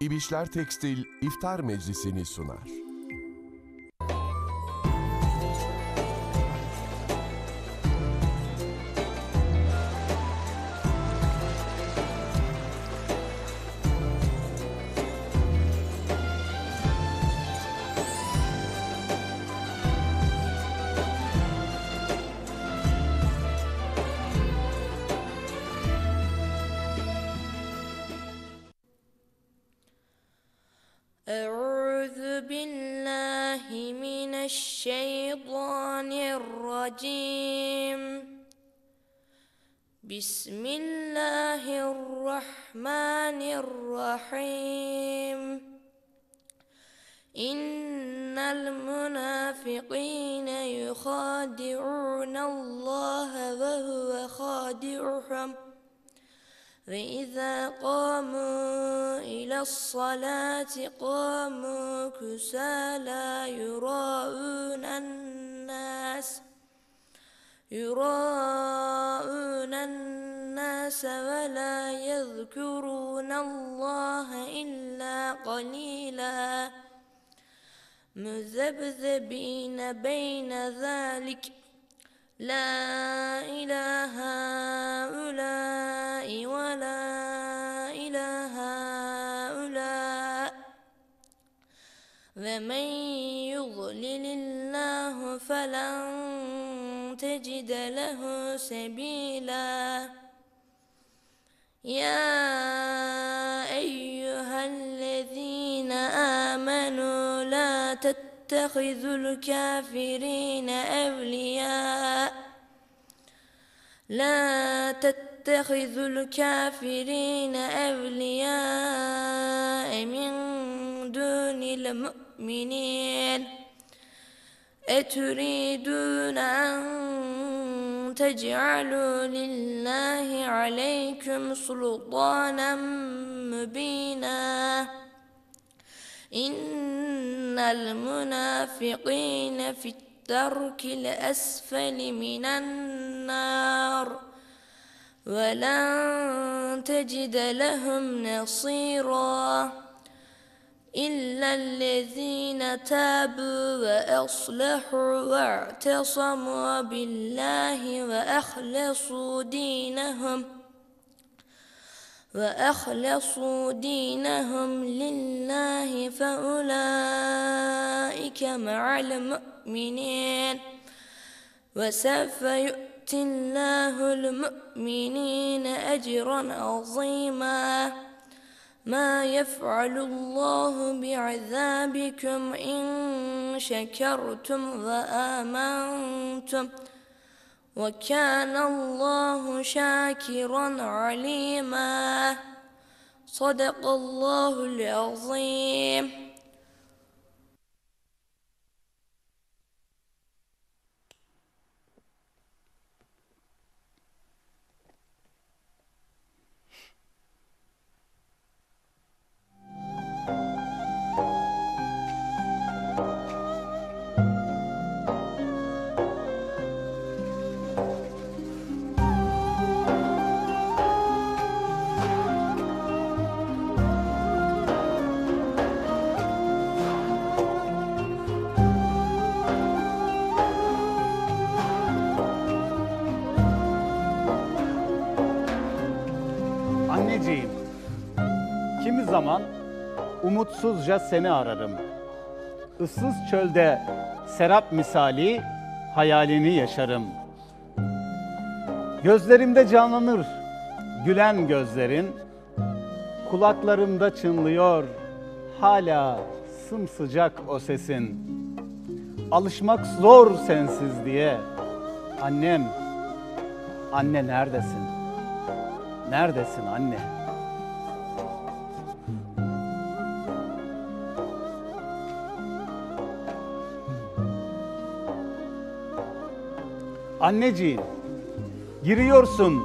İbişler Tekstil İftar Meclisi'ni sunar. أعوذ بالله من الشيطان الرجيم بسم الله الرحمن الرحيم إن المنافقين يخادعون الله وهو خادعهم وإذا قاموا إلى الصلاة قاموا كسالى يراءون الناس ولا يذكرون الله إلا قليلا مذبذبين بين ذلك لا إله هؤلاء ولا إله هؤلاء ومن يضلل الله فلن تجد له سبيلا يا أيها الذين آمنوا لا تتخذوا الكافرين أولياء لا تتخذوا الكافرين أولياء من دون المؤمنين أتريدون أن تجعلوا لله عليكم سلطانا مبينا إن المنافقين في الدرك الأسفل من النار ولن تجد لهم نصيرا إلا الذين تابوا وأصلحوا واعتصموا بالله وأخلصوا دينهم لله فأولئك مع المؤمنين وسوف يؤتي الله المؤمنين أجرا عظيما ما يفعل الله بعذابكم إن شكرتم وآمنتم وَكَانَ اللّٰهُ شَاكِرًا عَلِيمًا صَدَقَ اللّٰهُ الْعَظِيمُ Anneciğim, kimi zaman umutsuzca seni ararım. Issız çölde serap misali hayalini yaşarım. Gözlerimde canlanır gülen gözlerin, kulaklarımda çınlıyor hala sımsıcak o sesin. Alışmak zor sensiz diye, annem, anne neredesin? Neredesin anne? Anneciğim, giriyorsun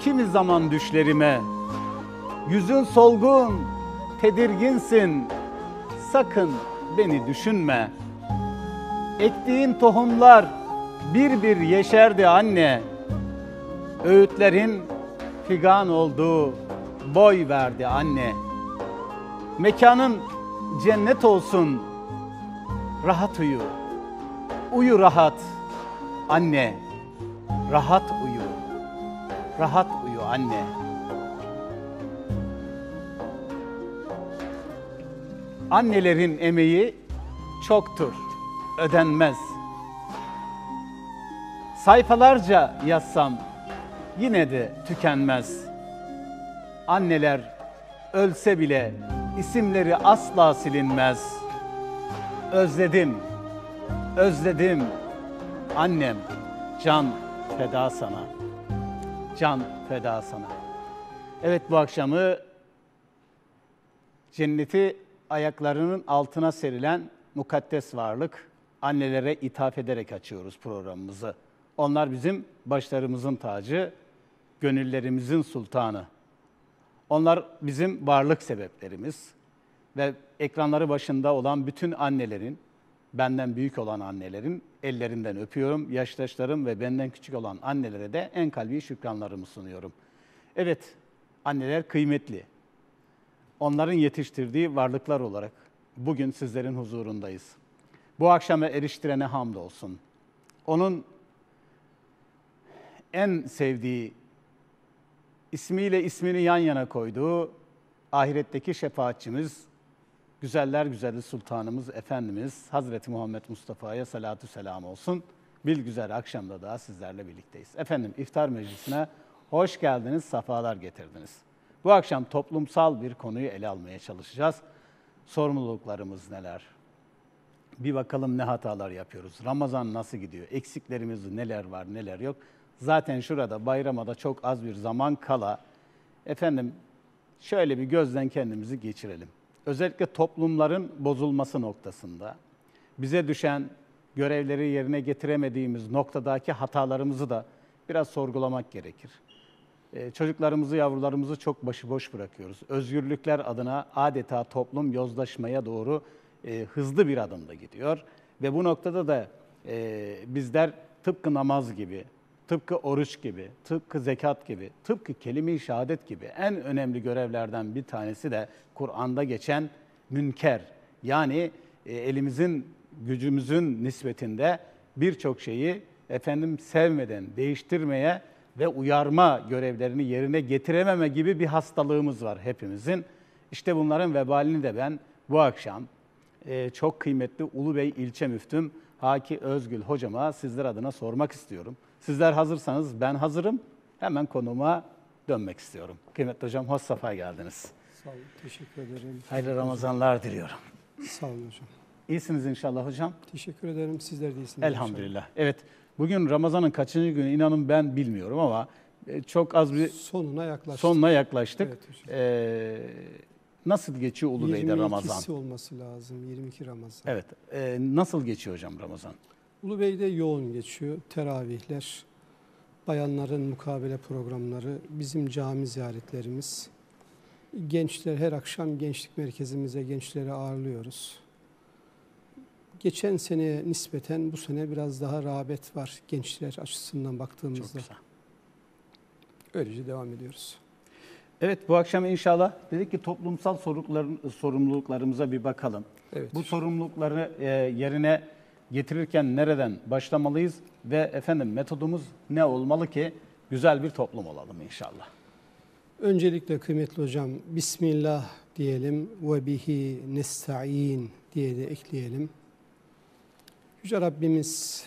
kimi zaman düşlerime. Yüzün solgun, tedirginsin. Sakın beni düşünme. Ektiğin tohumlar bir bir yeşerdi anne. Öğütlerin figan oldu, boy verdi anne. Mekanın cennet olsun, rahat uyu. Uyu rahat anne, rahat uyu. Rahat uyu anne. Annelerin emeği çoktur, ödenmez. Sayfalarca yazsam yine de tükenmez. Anneler ölse bile isimleri asla silinmez. Özledim, özledim annem, can feda sana, can feda sana. Evet, bu akşamı cenneti ayaklarının altına serilen mukaddes varlık annelere ithaf ederek açıyoruz programımızı. Onlar bizim başlarımızın tacı, gönüllerimizin sultanı. Onlar bizim varlık sebeplerimiz ve ekranları başında olan bütün annelerin, benden büyük olan annelerin ellerinden öpüyorum. Yaştaşlarım ve benden küçük olan annelere de en kalbi şükranlarımı sunuyorum. Evet, anneler kıymetli. Onların yetiştirdiği varlıklar olarak bugün sizlerin huzurundayız. Bu akşama eriştirene hamdolsun. Onun en sevdiği, ismiyle ismini yan yana koyduğu ahiretteki şefaatçimiz, güzeller güzeli sultanımız, Efendimiz Hazreti Muhammed Mustafa'ya salatü selam olsun. Bilgüzel akşamda daha sizlerle birlikteyiz. Efendim, iftar meclisine hoş geldiniz, safalar getirdiniz. Bu akşam toplumsal bir konuyu ele almaya çalışacağız. Sorumluluklarımız neler? Bir bakalım ne hatalar yapıyoruz? Ramazan nasıl gidiyor? Eksiklerimiz neler var, neler yok? Zaten şurada bayrama da çok az bir zaman kala, efendim şöyle bir gözden kendimizi geçirelim. Özellikle toplumların bozulması noktasında, bize düşen görevleri yerine getiremediğimiz noktadaki hatalarımızı da biraz sorgulamak gerekir. Çocuklarımızı, yavrularımızı çok başıboş bırakıyoruz. Özgürlükler adına adeta toplum yozlaşmaya doğru hızlı bir adımda gidiyor. Ve bu noktada da bizler tıpkı namaz gibi, tıpkı oruç gibi, tıpkı zekat gibi, tıpkı kelime-i şehadet gibi en önemli görevlerden bir tanesi de Kur'an'da geçen münker. Yani elimizin, gücümüzün nispetinde birçok şeyi efendim sevmeden değiştirmeye ve uyarma görevlerini yerine getirememe gibi bir hastalığımız var hepimizin. İşte bunların vebalini de ben bu akşam çok kıymetli Ulubey ilçe müftüm Haki Özgül hocama sizler adına sormak istiyorum. Sizler hazırsanız ben hazırım. Hemen konuma dönmek istiyorum. Kıymetli hocam, hoş safa geldiniz. Sağ olun, teşekkür ederim. Hayırlı Ramazanlar diliyorum. Sağ olun hocam. İyisiniz inşallah hocam. Teşekkür ederim, sizler de iyisiniz. Elhamdülillah. İnşallah. Evet, bugün Ramazan'ın kaçıncı günü inanın ben bilmiyorum ama çok az bir... Sonuna yaklaştık. Sonuna yaklaştık. Evet, nasıl geçiyor Ulubey'de Ramazan? 22'si olması lazım, 22 Ramazan. Evet, nasıl geçiyor hocam Ramazan? Ulubey'de yoğun geçiyor. Teravihler, bayanların mukabele programları, bizim cami ziyaretlerimiz. Gençler, her akşam gençlik merkezimize gençleri ağırlıyoruz. Geçen seneye nispeten bu sene biraz daha rağbet var gençler açısından baktığımızda. Çok güzel. Öylece devam ediyoruz. Evet, bu akşam inşallah dedik ki toplumsal sorumluluklarımıza bir bakalım. Evet. Bu sorumlulukları yerine getirirken nereden başlamalıyız ve efendim metodumuz ne olmalı ki güzel bir toplum olalım inşallah. Öncelikle kıymetli hocam Bismillah diyelim ve bihi nesta'in diye de ekleyelim. Yüce Rabbimiz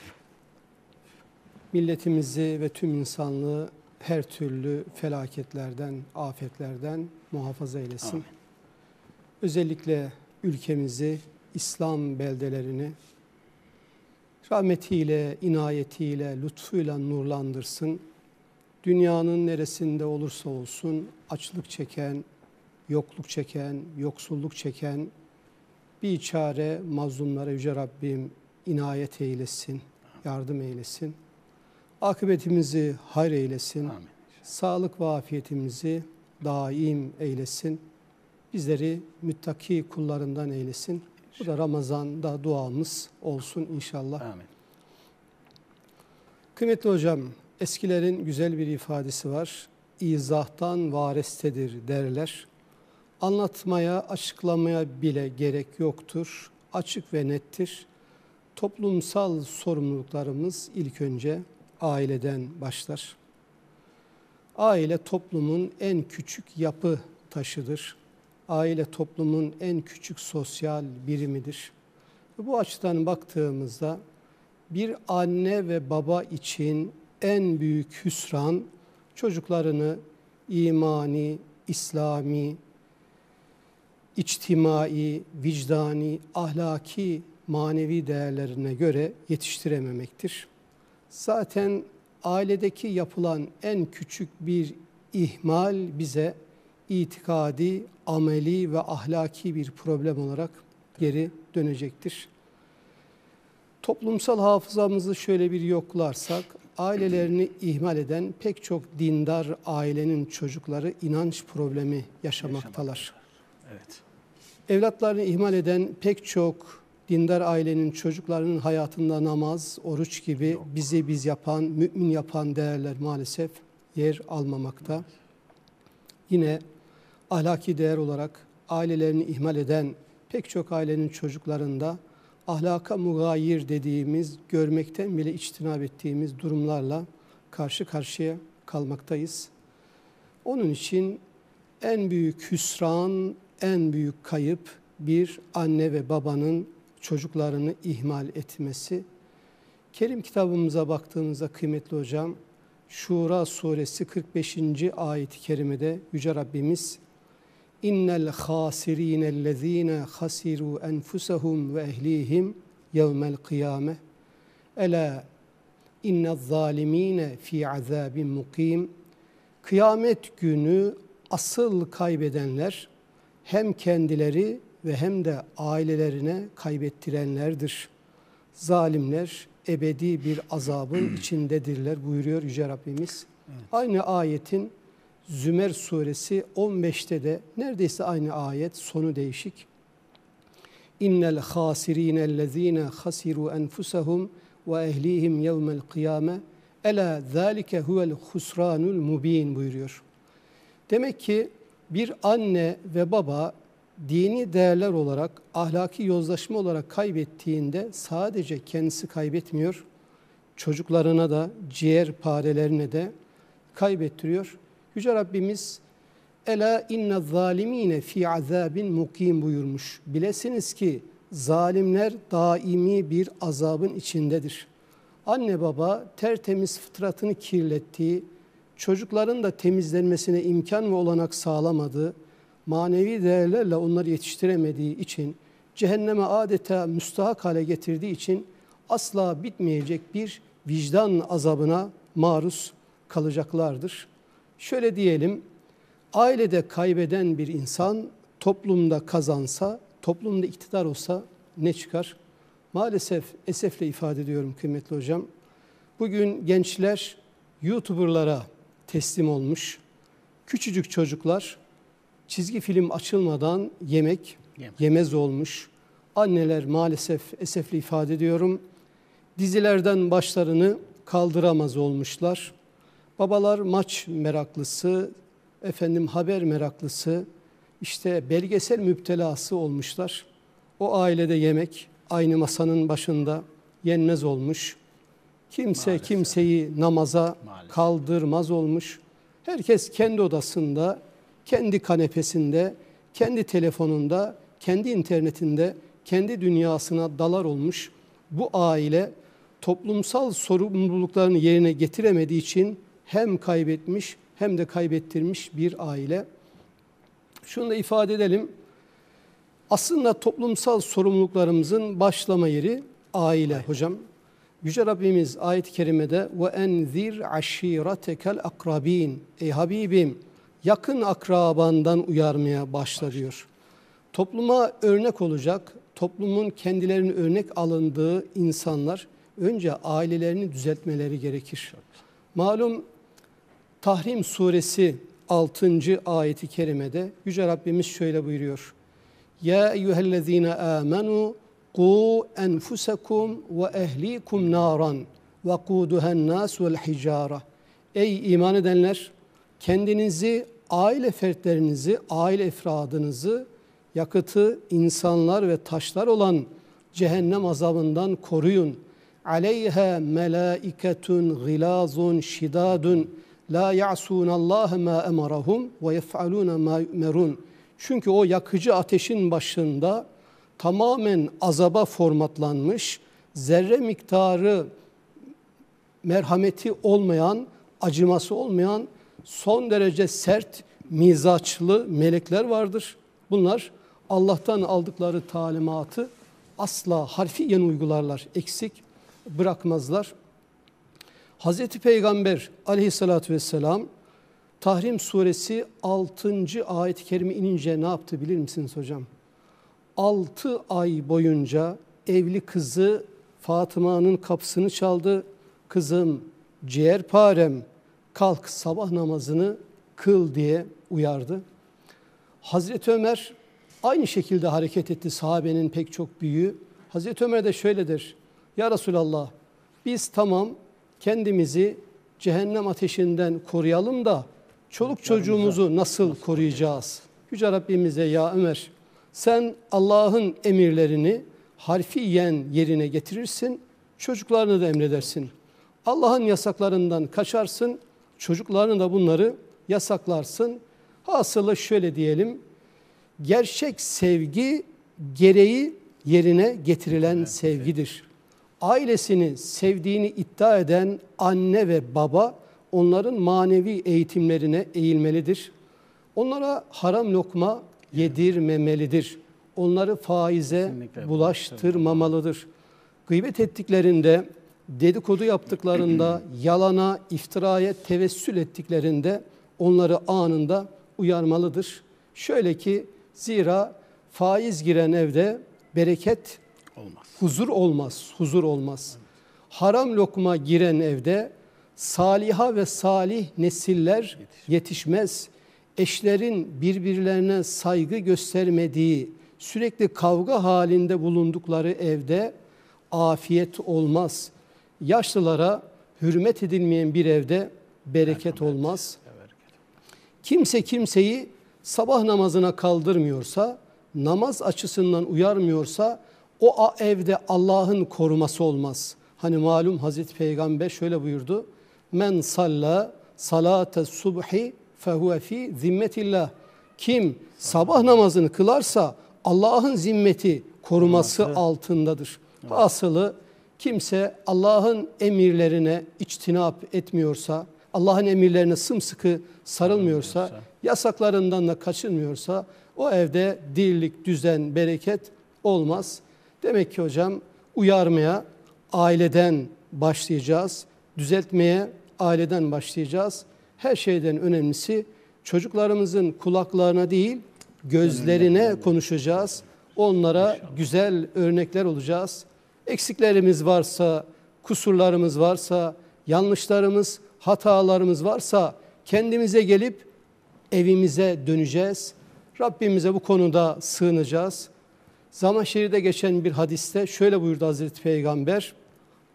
milletimizi ve tüm insanlığı her türlü felaketlerden, afetlerden muhafaza eylesin. Amin. Özellikle ülkemizi, İslam beldelerini rahmetiyle, inayetiyle, lütfuyla nurlandırsın. Dünyanın neresinde olursa olsun açlık çeken, yokluk çeken, yoksulluk çeken biçare mazlumlara Yüce Rabbim inayet eylesin, yardım eylesin. Akıbetimizi hayır eylesin. Amin. Sağlık ve afiyetimizi daim eylesin. Bizleri müttaki kullarından eylesin. Bu da Ramazan'da duamız olsun inşallah. Amin. Kıymetli hocam, eskilerin güzel bir ifadesi var. İzahtan varestedir derler. Anlatmaya, açıklamaya bile gerek yoktur. Açık ve nettir. Toplumsal sorumluluklarımız ilk önce aileden başlar. Aile toplumun en küçük yapı taşıdır. Aile toplumun en küçük sosyal birimidir. Bu açıdan baktığımızda bir anne ve baba için en büyük hüsran çocuklarını imani, İslami, içtimai, vicdani, ahlaki, manevi değerlerine göre yetiştirememektir. Zaten ailedeki yapılan en küçük bir ihmal bize itikadi, ameli ve ahlaki bir problem olarak geri dönecektir. Toplumsal hafızamızı şöyle bir yoklarsak, ailelerini ihmal eden pek çok dindar ailenin çocukları inanç problemi yaşamaktalar. Evet. Evlatlarını ihmal eden pek çok dindar ailenin çocuklarının hayatında namaz, oruç gibi bizi biz yapan, mümin yapan değerler maalesef yer almamakta. Yine ahlaki değer olarak ailelerini ihmal eden pek çok ailenin çocuklarında ahlaka mugayir dediğimiz, görmekten bile içtinab ettiğimiz durumlarla karşı karşıya kalmaktayız. Onun için en büyük hüsran, en büyük kayıp bir anne ve babanın çocuklarını ihmal etmesi. Kerim kitabımıza baktığımızda kıymetli hocam, Şura suresi 45. ayet-i kerimede Yüce Rabbimiz İnnel hasirinellezine hasiru enfusahum ve ehlihim yevmel kıyame ela innez zalimine fi azabin mukim. Kıyamet günü asıl kaybedenler hem kendileri ve hem de ailelerine kaybettirenlerdir. Zalimler ebedi bir azabın içindedirler buyuruyor Yüce Rabbimiz. Evet. Aynı ayetin Zümer suresi 15'te de neredeyse aynı ayet, sonu değişik. İnnel hasirinellezine hasiru enfusahum ve ehlihim yevmel kıyame ela zalike huvel husranul mubin buyuruyor. Demek ki bir anne ve baba dini değerler olarak, ahlaki yozlaşma olarak kaybettiğinde sadece kendisi kaybetmiyor, çocuklarına da, ciğerparelerine de kaybettiriyor. Yüce Rabbimiz "Ela inne zalimine fi azabin mukim" buyurmuş. Bilesiniz ki zalimler daimi bir azabın içindedir. Anne baba tertemiz fıtratını kirlettiği, çocukların da temizlenmesine imkan ve olanak sağlamadığı, manevi değerlerle onları yetiştiremediği için, cehenneme adeta müstahak hale getirdiği için asla bitmeyecek bir vicdan azabına maruz kalacaklardır. Şöyle diyelim, ailede kaybeden bir insan toplumda kazansa, toplumda iktidar olsa ne çıkar? Maalesef, esefle ifade ediyorum kıymetli hocam, bugün gençler YouTuber'lara teslim olmuş, küçücük çocuklar çizgi film açılmadan yemez olmuş. Anneler maalesef, esefle ifade ediyorum, dizilerden başlarını kaldıramaz olmuşlar. Babalar maç meraklısı, haber meraklısı, işte belgesel müptelası olmuşlar. O ailede yemek aynı masanın başında yenmez olmuş. Kimse maalesef kimseyi namaza kaldırmaz olmuş. Herkes kendi odasında, kendi kanepesinde, kendi telefonunda, kendi internetinde, kendi dünyasına dalar olmuş. Bu aile toplumsal sorumluluklarını yerine getiremediği için hem kaybetmiş hem de kaybettirmiş bir aile. Şunu da ifade edelim. Aslında toplumsal sorumluluklarımızın başlama yeri aile hocam. Yüce Rabbimiz ayet-i kerimede وَاَنْذِرْ عَشِيرَتَكَ الْاَقْرَب۪ينَ Ey Habibim, yakın akrabandan uyarmaya başla diyor. Topluma örnek olacak, toplumun kendilerine örnek alındığı insanlar önce ailelerini düzeltmeleri gerekir. Malum Tahrim suresi 6. ayeti kerimede Yüce Rabbimiz şöyle buyuruyor. Ya eyyühellezine amenu qu enfusekum ve ehlikum naran ve kuduhen nas vel hicara. Ey iman edenler, kendinizi aile fertlerinizi, aile efradınızı yakıtı insanlar ve taşlar olan cehennem azabından koruyun. Aleyha melaiketun gilazun şidadun la ya'sun Allah ma emarahum ve yef'alun ma yu'merun. Çünkü o yakıcı ateşin başında tamamen azaba formatlanmış, zerre miktarı merhameti olmayan, acıması olmayan son derece sert, mizaçlı melekler vardır. Bunlar Allah'tan aldıkları talimatı asla harfiyen uygularlar, eksik bırakmazlar. Hz. Peygamber aleyhissalatü vesselam Tahrim suresi 6. ayet-i kerime inince ne yaptı bilir misiniz hocam? 6 ay boyunca evli kızı Fatıma'nın kapısını çaldı. Kızım, ciğerparem, kalk sabah namazını kıl diye uyardı. Hazreti Ömer aynı şekilde hareket etti, sahabenin pek çok büyüğü. Hazreti Ömer de şöyledir: Ya Resulallah, biz tamam kendimizi cehennem ateşinden koruyalım da çoluk çocuğumuzu nasıl koruyacağız? Yüce Rabbimize, ya Ömer, sen Allah'ın emirlerini harfiyen yerine getirirsin, çocuklarını da emredersin. Allah'ın yasaklarından kaçarsın, çocuklarını da bunları yasaklarsın. Hasılı şöyle diyelim, gerçek sevgi gereği yerine getirilen sevgidir. Ailesini sevdiğini iddia eden anne ve baba onların manevi eğitimlerine eğilmelidir. Onlara haram lokma yedirmemelidir. Onları faize bulaştırmamalıdır. Gıybet ettiklerinde, dedikodu yaptıklarında, yalana, iftiraya tevessül ettiklerinde onları anında uyarmalıdır. Şöyle ki, zira faiz giren evde bereket olmaz, huzur olmaz, huzur olmaz. Evet. Haram lokma giren evde saliha ve salih nesiller yetişmez. Eşlerin birbirlerine saygı göstermediği, sürekli kavga halinde bulundukları evde afiyet olmaz. Yaşlılara hürmet edilmeyen bir evde bereket olmaz. Kimse kimseyi sabah namazına kaldırmıyorsa, namaz açısından uyarmıyorsa o evde Allah'ın koruması olmaz. Hani malum Hazreti Peygamber şöyle buyurdu: Men salla salate subhi fehuve fi zimmetillah. Kim sabah namazını kılarsa Allah'ın zimmeti, koruması altındadır. Asılı, kimse Allah'ın emirlerine içtinap etmiyorsa, Allah'ın emirlerine sımsıkı sarılmıyorsa, yasaklarından da kaçınmıyorsa o evde dirlik, düzen, bereket olmaz. Demek ki hocam, uyarmaya aileden başlayacağız, düzeltmeye aileden başlayacağız. Her şeyden önemlisi çocuklarımızın kulaklarına değil, gözlerine konuşacağız. Onlara güzel örnekler olacağız. Eksiklerimiz varsa, kusurlarımız varsa, yanlışlarımız, hatalarımız varsa kendimize gelip evimize döneceğiz. Rabbimize bu konuda sığınacağız. Zamanşehir'de geçen bir hadiste şöyle buyurdu Hazreti Peygamber: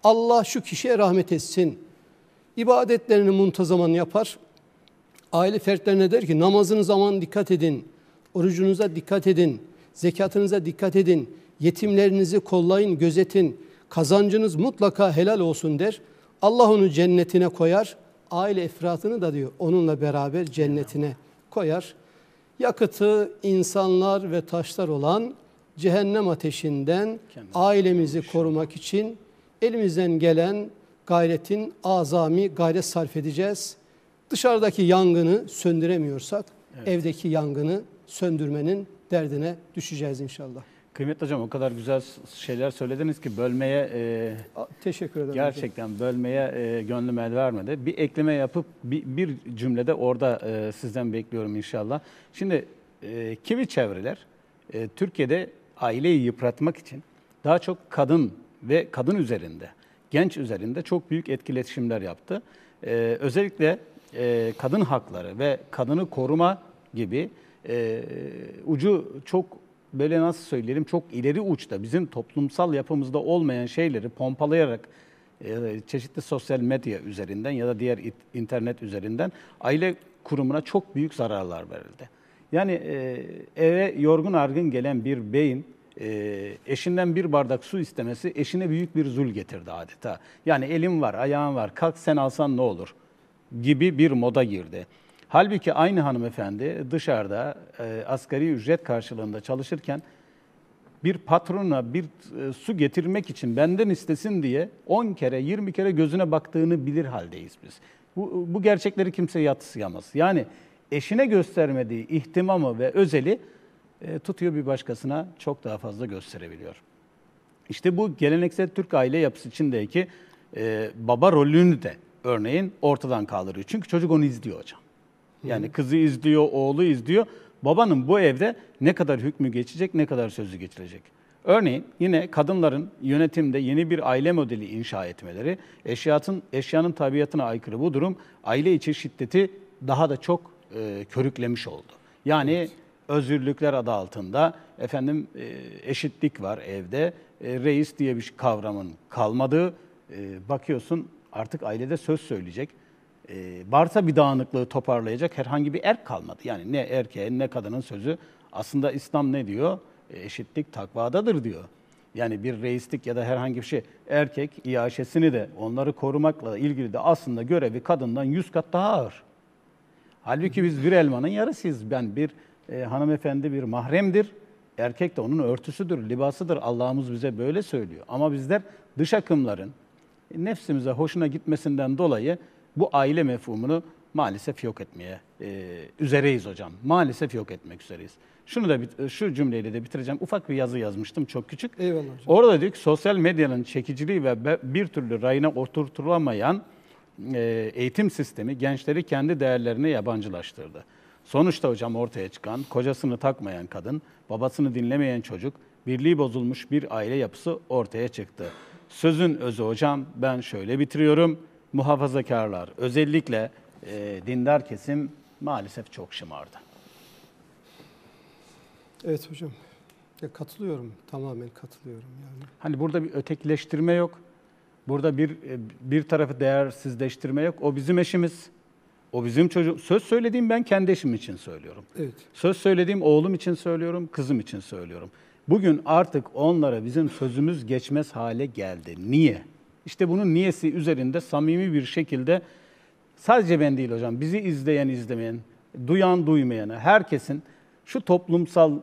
Allah şu kişiye rahmet etsin. İbadetlerini muntazaman yapar. Aile fertlerine der ki, namazınıza aman dikkat edin, orucunuza dikkat edin, zekatınıza dikkat edin, yetimlerinizi kollayın, gözetin, kazancınız mutlaka helal olsun der. Allah onu cennetine koyar, aile efratını da diyor onunla beraber cennetine koyar. Yakıtı insanlar ve taşlar olan cehennem ateşinden ailemizi korumak için elimizden gelen gayretin azami gayret sarf edeceğiz. Dışarıdaki yangını söndüremiyorsak evdeki yangını söndürmenin derdine düşeceğiz inşallah. Kıymetli hocam, o kadar güzel şeyler söylediniz ki bölmeye teşekkür ederim. Gerçekten hocam, bölmeye gönlüm el vermedi. Bir ekleme yapıp bir cümlede orada sizden bekliyorum inşallah. Şimdi kimi çevreler Türkiye'de aileyi yıpratmak için daha çok kadın ve kadın üzerinde, genç üzerinde çok büyük etkileşimler yaptı. Özellikle kadın hakları ve kadını koruma gibi ucu çok, böyle nasıl söyleyelim, çok ileri uçta, bizim toplumsal yapımızda olmayan şeyleri pompalayarak çeşitli sosyal medya üzerinden ya da diğer internet üzerinden aile kurumuna çok büyük zararlar verildi. Yani eve yorgun argın gelen bir beyin eşinden bir bardak su istemesi eşine büyük bir zul getirdi adeta. Yani elim var, ayağım var, kalk sen alsan ne olur gibi bir moda girdi. Halbuki aynı hanımefendi dışarıda asgari ücret karşılığında çalışırken bir patrona bir su getirmek için benden istesin diye 10 kere 20 kere gözüne baktığını bilir haldeyiz biz. Bu gerçekleri kimse yadsıyamaz. Yani eşine göstermediği ihtimamı ve özeli tutuyor bir başkasına çok daha fazla gösterebiliyor. İşte bu geleneksel Türk aile yapısı içindeki baba rolünü de örneğin ortadan kaldırıyor. Çünkü çocuk onu izliyor hocam. Yani kızı izliyor, oğlu izliyor. Babanın bu evde ne kadar hükmü geçecek, ne kadar sözü geçirecek. Örneğin yine kadınların yönetimde yeni bir aile modeli inşa etmeleri, eşyanın tabiatına aykırı bu durum aile içi şiddeti daha da çok körüklemiş oldu. Yani özgürlükler adı altında efendim eşitlik var evde, reis diye bir kavramın kalmadığı, bakıyorsun artık ailede söz söyleyecek, varsa bir dağınıklığı toparlayacak herhangi bir erk kalmadı. Yani ne erkeğin ne kadının sözü. Aslında İslam ne diyor? Eşitlik takvadadır diyor. Yani bir reislik ya da herhangi bir şey, erkek iaşesini de onları korumakla ilgili de aslında görevi kadından 100 kat daha ağır. Halbuki biz bir elmanın yarısıyız. Ben bir hanımefendi bir mahremdir. Erkek de onun örtüsüdür, libasıdır. Allah'ımız bize böyle söylüyor. Ama bizler dış akımların nefsimize hoşuna gitmesinden dolayı bu aile mefhumunu maalesef yok etmeye üzereyiz hocam. Maalesef yok etmek üzereyiz. Şu cümleyle de bitireceğim. Ufak bir yazı yazmıştım, çok küçük. Eyvallah hocam. Orada diyor ki sosyal medyanın çekiciliği ve bir türlü rayına oturtulamayan eğitim sistemi gençleri kendi değerlerine yabancılaştırdı. Sonuçta hocam ortaya çıkan kocasını takmayan kadın, babasını dinlemeyen çocuk, birliği bozulmuş bir aile yapısı ortaya çıktı. Sözün özü hocam, ben şöyle bitiriyorum. Muhafazakarlar, özellikle dindar kesim maalesef çok şımardı. Evet hocam, ya katılıyorum, tamamen katılıyorum. Yani. Hani burada bir ötekileştirme yok, burada bir tarafı değersizleştirme yok. O bizim eşimiz, o bizim çocuk. Söz söylediğim ben kendi eşim için söylüyorum. Evet. Söz söylediğim oğlum için söylüyorum, kızım için söylüyorum. Bugün artık onlara bizim sözümüz geçmez hale geldi. Niye? İşte bunun niyesi üzerinde samimi bir şekilde sadece ben değil hocam, bizi izleyen izlemeyen, duyan duymayana, herkesin şu toplumsal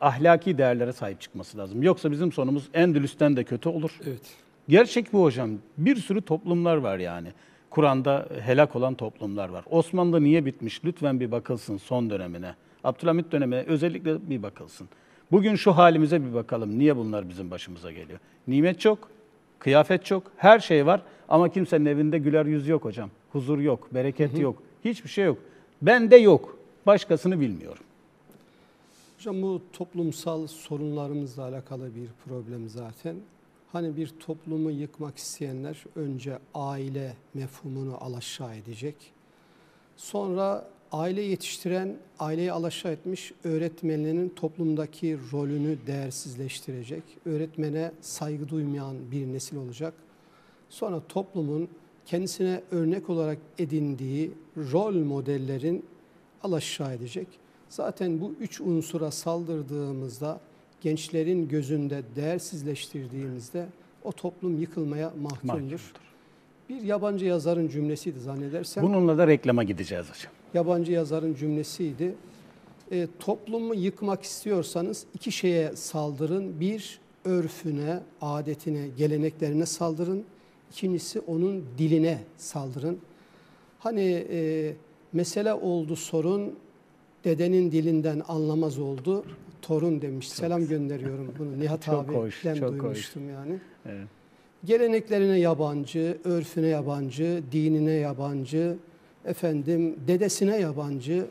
ahlaki değerlere sahip çıkması lazım. Yoksa bizim sonumuz Endülüs'ten de kötü olur. Evet. Gerçek bu hocam. Bir sürü toplumlar var yani. Kur'an'da helak olan toplumlar var. Osmanlı niye bitmiş? Lütfen bir bakılsın son dönemine. Abdülhamit dönemine özellikle bir bakılsın. Bugün şu halimize bir bakalım. Niye bunlar bizim başımıza geliyor? Nimet çok. Kıyafet çok, her şey var ama kimsenin evinde güler yüz yok hocam. Huzur yok, bereket yok, hiçbir şey yok. Bende yok, başkasını bilmiyorum. Hocam bu toplumsal sorunlarımızla alakalı bir problem zaten. Hani bir toplumu yıkmak isteyenler önce aile mefhumunu alaşağı edecek. Sonra aile yetiştiren, aileyi alaşağı etmiş öğretmenlerin toplumdaki rolünü değersizleştirecek. Öğretmene saygı duymayan bir nesil olacak. Sonra toplumun kendisine örnek olarak edindiği rol modellerin alaşağı edecek. Zaten bu üç unsura saldırdığımızda, gençlerin gözünde değersizleştirdiğimizde o toplum yıkılmaya mahkumdur. Bir yabancı yazarın cümlesiydi zannedersem. Bununla da reklama gideceğiz hocam. Yabancı yazarın cümlesiydi. Toplumu yıkmak istiyorsanız iki şeye saldırın. Bir, örfüne, adetine, geleneklerine saldırın. İkincisi onun diline saldırın. Hani mesele oldu sorun, dedenin dilinden anlamaz oldu, torun demiş. Selam gönderiyorum bunu Nihat abi'den duymuştum yani. Evet. Geleneklerine yabancı, örfüne yabancı, dinine yabancı, efendim dedesine yabancı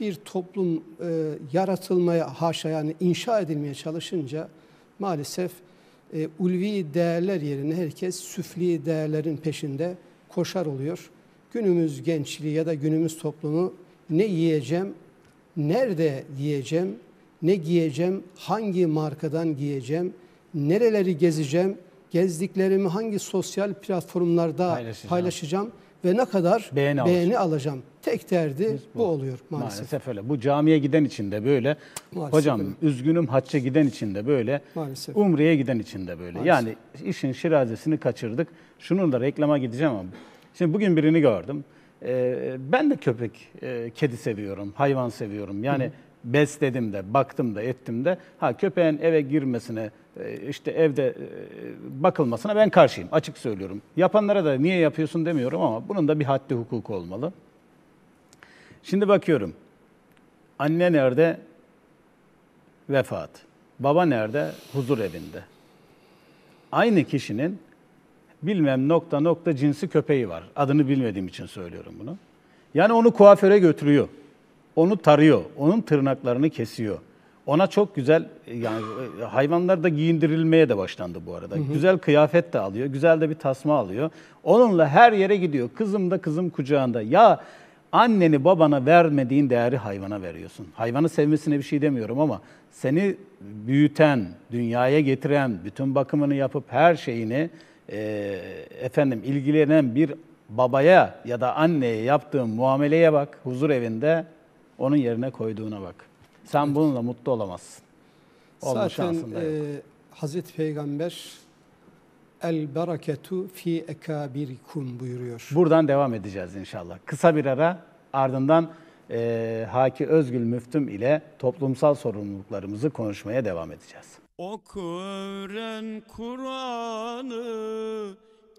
bir toplum yaratılmaya haşa yani inşa edilmeye çalışınca maalesef ulvi değerler yerine herkes süfli değerlerin peşinde koşar oluyor. Günümüz gençliği ya da günümüz toplumu ne yiyeceğim, nerede yiyeceğim, ne giyeceğim, hangi markadan giyeceğim, nereleri gezeceğim, gezdiklerimi hangi sosyal platformlarda paylaşacağım ve ne kadar beğeni alacağım. Tek derdi bu oluyor maalesef. Maalesef öyle. Bu camiye giden için de böyle. Maalesef hocam öyle. Üzgünüm, hacca giden için de böyle. Maalesef. Umre'ye giden için de böyle. Maalesef. Yani işin şirazesini kaçırdık. Şunun da reklama gideceğim ama. Şimdi bugün birini gördüm. Ben de köpek, kedi seviyorum, hayvan seviyorum. Yani besledim de, baktım da, ettim de. Ha, köpeğin eve girmesine, işte evde bakılmasına ben karşıyım. Açık söylüyorum. Yapanlara da niye yapıyorsun demiyorum ama bunun da bir haddi hukuku olmalı. Şimdi bakıyorum. Anne nerede? Vefat. Baba nerede? Huzur evinde. Aynı kişinin bilmem nokta nokta cinsi köpeği var. Adını bilmediğim için söylüyorum bunu. Yani onu kuaföre götürüyor. Onu tarıyor. Onun tırnaklarını kesiyor. Ona çok güzel, yani hayvanlar da giyindirilmeye de başlandı bu arada. Hı hı. Güzel kıyafet de alıyor. Güzel de bir tasma alıyor. Onunla her yere gidiyor. Kızım da kızım kucağında. Ya anneni babana vermediğin değeri hayvana veriyorsun. Hayvanı sevmesine bir şey demiyorum ama seni büyüten, dünyaya getiren, bütün bakımını yapıp her şeyini ilgilenen bir babaya ya da anneye yaptığın muameleye bak, huzur evinde onun yerine koyduğuna bak. Sen bununla mutlu olamazsın. Olma şansın da yok. Zaten Hazreti Peygamber el bereketu fi ekabirikum buyuruyor. Buradan devam edeceğiz inşallah. Kısa bir ara, ardından Haki Özgül Müftüm ile toplumsal sorumluluklarımızı konuşmaya devam edeceğiz. Oku, öğren Kur'an'ı,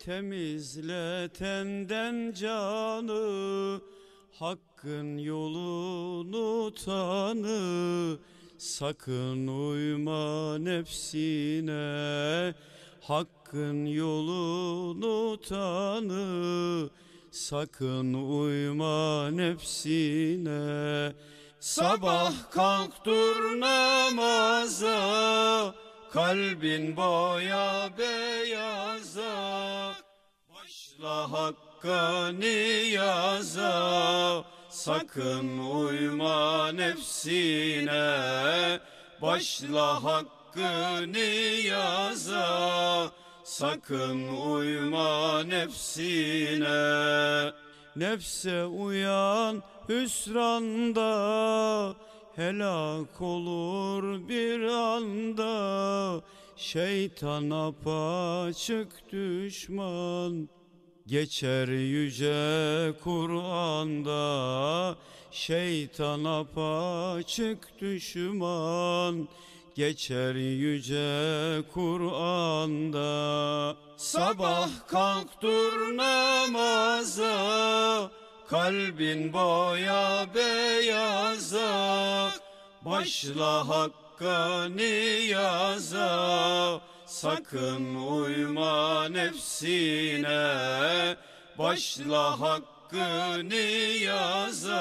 temizle tenden canı, hakkın yolunu tanı, sakın uyma nefsine. Hakkın yolunu tanı, sakın uyma nefsine. Sabah kalk dur namaza, kalbin boya beyaza, başla hakka niyaza, sakın uyma nefsine, başla hakkı niyaza, sakın uyma nefsine. Nefse uyan hüsranda, helak olur bir anda, şeytan apaçık düşman, geçer yüce Kur'an'da, şeytan apaçık düşman, geçer yüce Kur'an'da. Sabah kalk dur namaza, kalbin boya beyaza, başla hakka niyaza, sakın uyma nefsine, başla hakkı niyaza,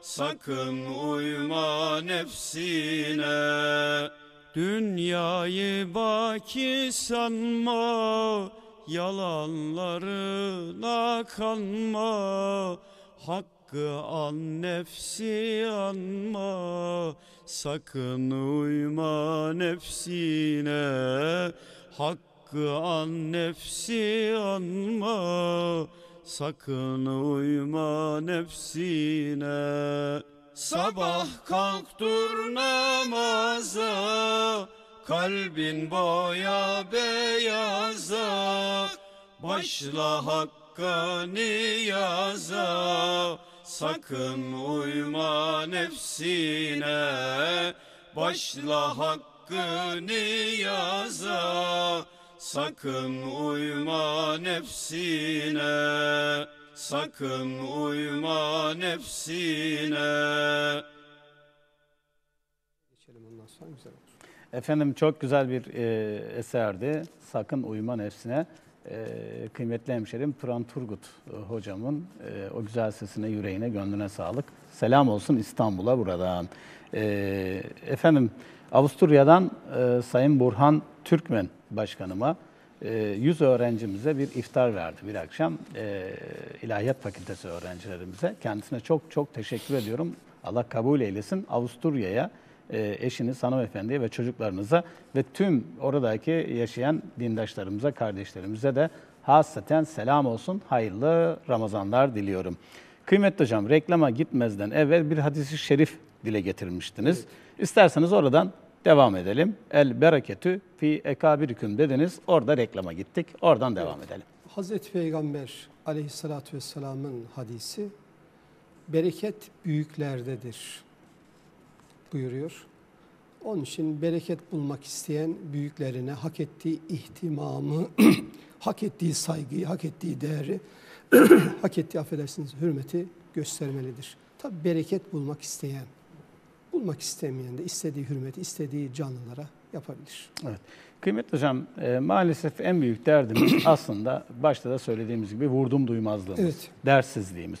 sakın uyma nefsine. Dünyayı baki sanma, yalanlarına kanma, hakkı an nefsi anma, sakın uyma nefsine, hakkı an nefsi anma, sakın uyma nefsine. Sabah kalk dur namaza, kalbin boya beyaza, başla hakka niyaza, sakın uyma nefsine, başla hakkı niyaza, sakın uyma nefsine, sakın uyma nefsine. Efendim, çok güzel bir eserdi. Sakın uyma nefsine. Kıymetli hemşerim Turan Turgut hocamın o güzel sesine, yüreğine, gönlüne sağlık. Selam olsun İstanbul'a buradan. Efendim, Avusturya'dan Sayın Burhan Türkmen Başkanıma 100 öğrencimize bir iftar verdi bir akşam. İlahiyat Fakültesi öğrencilerimize. Kendisine çok çok teşekkür ediyorum. Allah kabul eylesin. Avusturya'ya, eşiniz, hanımefendiye ve çocuklarınıza ve tüm oradaki yaşayan dindaşlarımıza, kardeşlerimize de hasaten selam olsun, hayırlı Ramazanlar diliyorum. Kıymetli hocam, reklama gitmezden evvel bir hadis-i şerif dile getirmiştiniz. Evet. İsterseniz oradan devam edelim. El bereketü fi ekabiriküm dediniz. Orada reklama gittik. Oradan devam edelim. Hazreti Peygamber aleyhissalatü vesselamın hadisi, bereket büyüklerdedir buyuruyor. Onun için bereket bulmak isteyen büyüklerine hak ettiği ihtimamı, hak ettiği saygıyı, hak ettiği değeri, hak ettiği, affedersiniz, hürmeti göstermelidir. Tabi bereket bulmak isteyen, bulmak istemeyen de istediği hürmeti, istediği canlılara yapabilir. Evet. Kıymetli hocam, maalesef en büyük derdimiz aslında başta da söylediğimiz gibi vurdum duymazlığımız, evet, dersizliğimiz.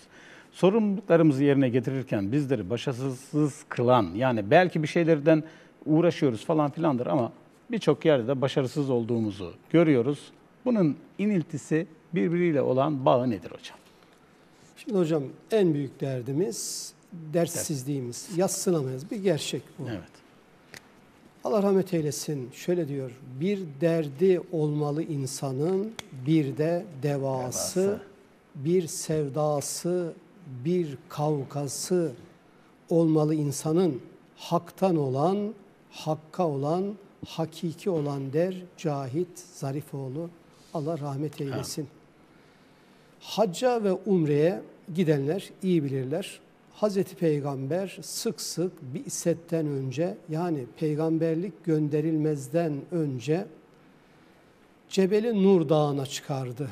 Sorumluluklarımızı yerine getirirken bizleri başarısız kılan, yani belki bir şeylerden uğraşıyoruz falan filandır ama birçok yerde de başarısız olduğumuzu görüyoruz. Bunun iniltisi birbiriyle olan bağı nedir hocam? Şimdi hocam, en büyük derdimiz derssizliğimiz, yadsınamayız. Bir gerçek bu. Evet. Allah rahmet eylesin. Şöyle diyor, bir derdi olmalı insanın, bir de devası, bir sevdası, bir kavgası olmalı insanın. Hak'tan olan, hakka olan, hakiki olan der Cahit Zarifoğlu. Allah rahmet eylesin. Ha. Hacca ve umreye gidenler iyi bilirler. Hazreti Peygamber sık sık bi'setten önce, yani peygamberlik gönderilmezden önce Cebel-i Nur Dağı'na çıkardı.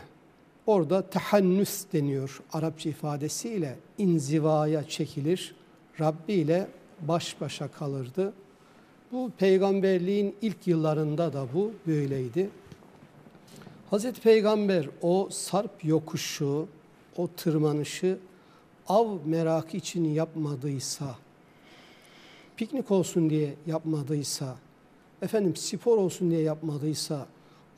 Orada tehannüs deniyor Arapça ifadesiyle, inzivaya çekilir, Rabbi ile baş başa kalırdı. Bu peygamberliğin ilk yıllarında da bu böyleydi. Hazreti Peygamber o sarp yokuşu, o tırmanışı av merakı için yapmadıysa, piknik olsun diye yapmadıysa, efendim spor olsun diye yapmadıysa,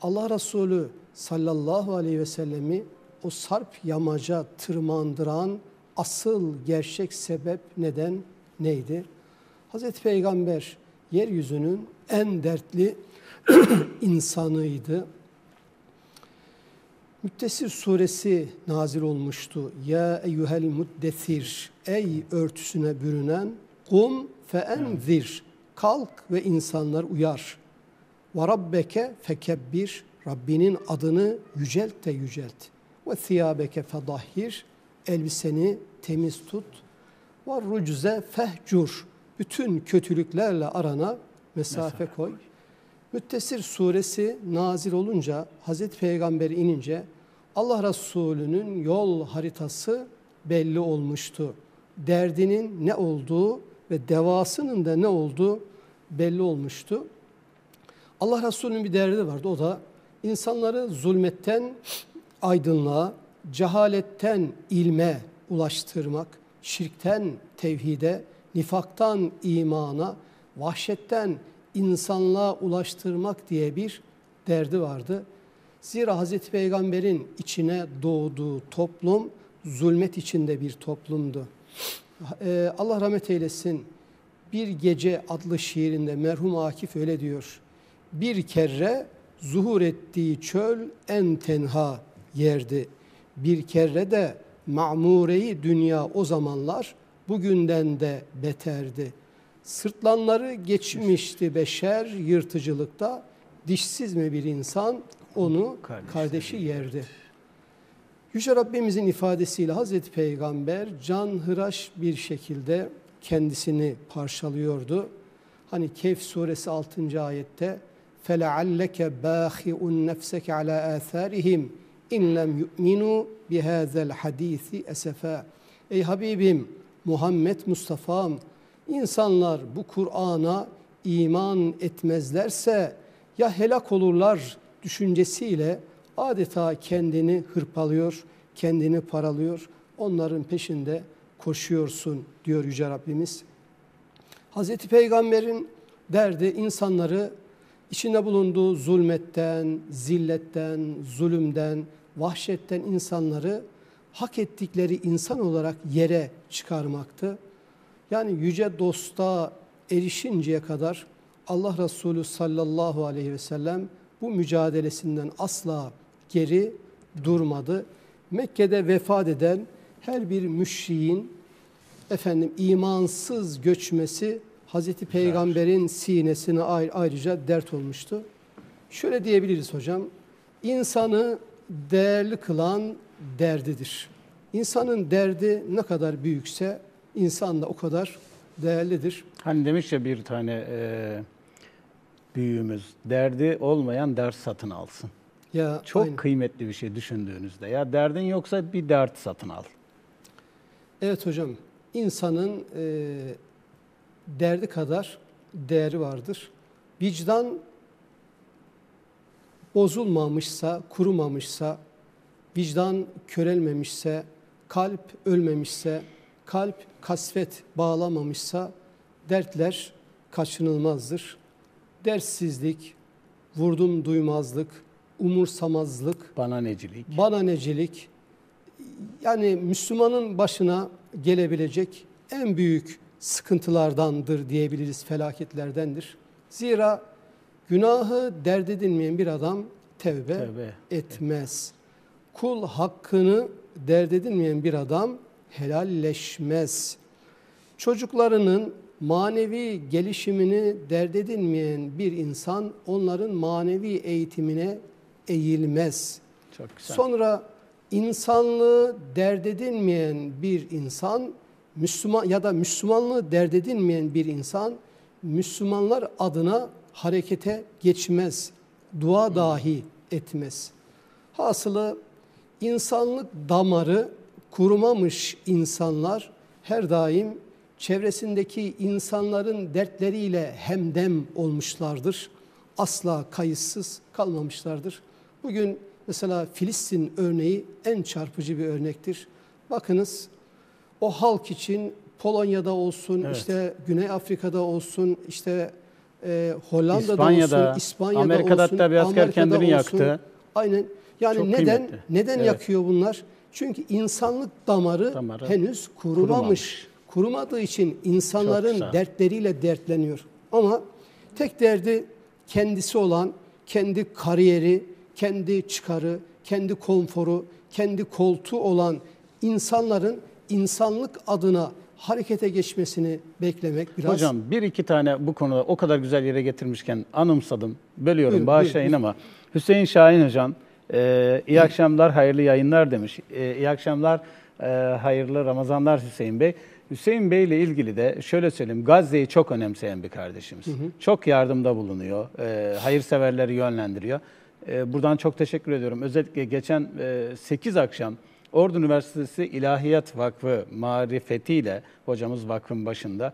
Allah Resulü sallallahu aleyhi ve sellemi o sarp yamaca tırmandıran asıl gerçek sebep, neden, neydi? Hazreti Peygamber yeryüzünün en dertli insanıydı. Müddessir suresi nazil olmuştu. Ya eyyuhel müddessir, ey örtüsüne bürünen, kum feendir, kalk ve insanlar uyar. Ve rabbeke fekebbir, Rabbinin adını yücelt de yücelt. Ve thiyabeke fedahhir, elbiseni temiz tut. Ve rucze fehcur, bütün kötülüklerle arana mesafe koy. Müddessir suresi nazil olunca, Hazreti Peygamber inince Allah Resulü'nün yol haritası belli olmuştu. Derdinin ne olduğu ve devasının da ne olduğu belli olmuştu. Allah Resulü'nün bir derdi vardı, o da insanları zulmetten aydınlığa, cehaletten ilme ulaştırmak, şirkten tevhide, nifaktan imana, vahşetten insanlığa ulaştırmak diye bir derdi vardı. Zira Hazreti Peygamber'in içine doğduğu toplum zulmet içinde bir toplumdu. Allah rahmet eylesin, Bir Gece adlı şiirinde merhum Akif öyle diyor. Bir kere zuhur ettiği çöl en tenha yerdi. Bir kere de ma'mure-i dünya o zamanlar bugünden de beterdi. Sırtlanları geçmişti beşer yırtıcılıkta, dişsiz mi bir insan onu kardeşi yerdi. Yüce Rabbimizin ifadesiyle Hazreti Peygamber canhıraş bir şekilde kendisini parçalıyordu. Hani Kehf suresi 6. ayette فَلَعَلَّكَ بَاخِعُ النَّفْسَكَ عَلَى آثَارِهِمْ اِنْ لَمْ يُؤْمِنُوا بِهَذَا الْحَد۪يثِ أَسَفًا. Ey Habibim, Muhammed Mustafa'm, İnsanlar bu Kur'an'a iman etmezlerse ya helak olurlar düşüncesiyle adeta kendini hırpalıyor, kendini paralıyor. Onların peşinde koşuyorsun diyor Yüce Rabbimiz. Hazreti Peygamber'in derdi insanları içinde bulunduğu zulmetten, zilletten, zulümden, vahşetten insanları hak ettikleri insan olarak yere çıkarmaktı. Yani yüce dosta erişinceye kadar Allah Resulü sallallahu aleyhi ve sellem bu mücadelesinden asla geri durmadı. Mekke'de vefat eden her bir müşriğin imansız göçmesi Hazreti Peygamber'in sinesine ayrıca dert olmuştu. Şöyle diyebiliriz hocam, insanı değerli kılan derdidir. İnsanın derdi ne kadar büyükse insan da o kadar değerlidir. Hani demiş ya bir tane büyüğümüz, derdi olmayan ders satın alsın. Ya, çok aynen. Kıymetli bir şey düşündüğünüzde. Ya derdin yoksa bir dert satın al. Evet hocam, insanın derdi kadar değeri vardır. Vicdan bozulmamışsa, kurumamışsa, vicdan körelmemişse, kalp ölmemişse, kalp kasvet bağlamamışsa dertler kaçınılmazdır. Dersizlik, vurdum duymazlık, umursamazlık, bananecilik, yani Müslümanın başına gelebilecek en büyük sıkıntılardandır diyebiliriz, felaketlerdendir. Zira günahı dert edinmeyen bir adam tevbe etmez. Kul hakkını dert edinmeyen bir adam helalleşmez. Çocuklarının manevi gelişimini dert edinmeyen bir insan onların manevi eğitimine eğilmez. Çok güzel. Sonra insanlığı dert edinmeyen bir insan, Müslüman ya da Müslümanlığı dert edinmeyen bir insan Müslümanlar adına harekete geçmez, dua dahi etmez. Hasılı insanlık damarı kurumamış insanlar her daim çevresindeki insanların dertleriyle hemdem olmuşlardır. Asla kayıtsız kalmamışlardır. Bugün mesela Filistin örneği en çarpıcı bir örnektir. Bakınız, o halk için Polonya'da olsun, işte Güney Afrika'da olsun, işte Hollanda'da olsun, İspanya'da Amerika'da olsun, hatta bir asker kendini yaktı. Aynen. Yani çok neden yakıyor bunlar? Çünkü insanlık damarı henüz kurumamış. Kurumadığı için insanların dertleriyle dertleniyor. Ama tek derdi kendisi olan, kendi kariyeri, kendi çıkarı, kendi konforu, kendi koltuğu olan insanların insanlık adına harekete geçmesini beklemek biraz... Hocam bir iki tane bu konuda o kadar güzel yere getirmişken anımsadım. Bölüyorum, bağışlayın ama. Hüseyin Şahin hocam, iyi akşamlar, hayırlı yayınlar demiş. İyi akşamlar, hayırlı Ramazanlar Hüseyin Bey. Hüseyin Bey ile ilgili de şöyle söyleyeyim, Gazze'yi çok önemseyen bir kardeşimiz. Çok yardımda bulunuyor, hayırseverleri yönlendiriyor. Buradan çok teşekkür ediyorum. Özellikle geçen 8 akşam Ordu Üniversitesi İlahiyat Vakfı marifetiyle hocamız vakfın başında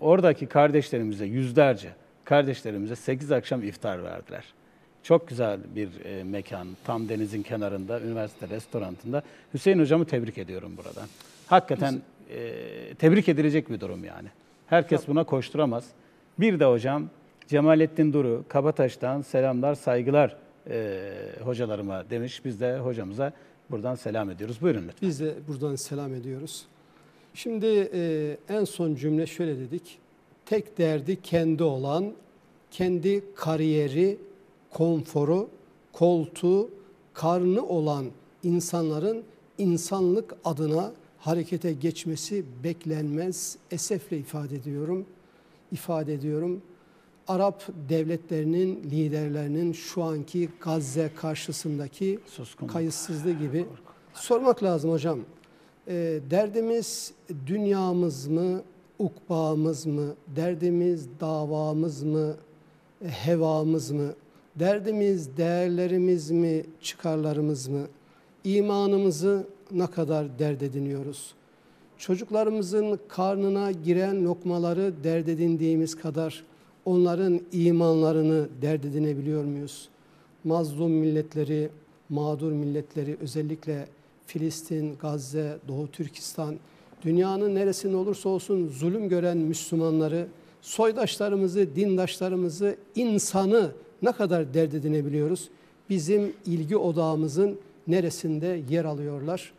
oradaki kardeşlerimize, yüzlerce kardeşlerimize 8 akşam iftar verdiler. Çok güzel bir mekan, tam denizin kenarında, üniversite restorantında. Hüseyin hocamı tebrik ediyorum buradan. Hakikaten tebrik edilecek bir durum yani. Herkes buna koşturamaz. Bir de hocam Cemalettin Duru, Kabataş'tan selamlar, saygılar hocalarıma demiş. Biz de hocamıza buradan selam ediyoruz. Buyurun lütfen. Biz de buradan selam ediyoruz. Şimdi en son cümle şöyle dedik. Tek derdi kendi olan, kendi kariyeri, konforu, koltuğu, karnı olan insanların insanlık adına harekete geçmesi beklenmez. Esefle ifade ediyorum. Arap devletlerinin liderlerinin şu anki Gazze karşısındaki kayıtsızlığı gibi. Sormak lazım hocam. Derdimiz dünyamız mı, ukbağımız mı? Derdimiz davamız mı, hevamız mı? Derdimiz değerlerimiz mi, çıkarlarımız mı? İmanımızı ne kadar dert ediniyoruz? Çocuklarımızın karnına giren lokmaları dert edindiğimiz kadar onların imanlarını dert edinebiliyor muyuz? Mazlum milletleri, mağdur milletleri, özellikle Filistin, Gazze, Doğu Türkistan, dünyanın neresinde olursa olsun zulüm gören Müslümanları, soydaşlarımızı, dindaşlarımızı, insanı ne kadar dert edinebiliyoruz? Bizim ilgi odağımızın neresinde yer alıyorlar?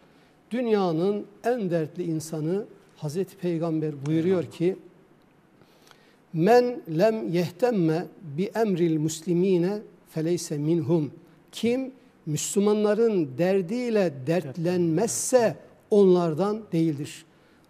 Dünyanın en dertli insanı Hazreti Peygamber buyuruyor ki, "Men lem yehtemme bi emril muslimine feleyse minhum." Kim Müslümanların derdiyle dertlenmezse onlardan değildir.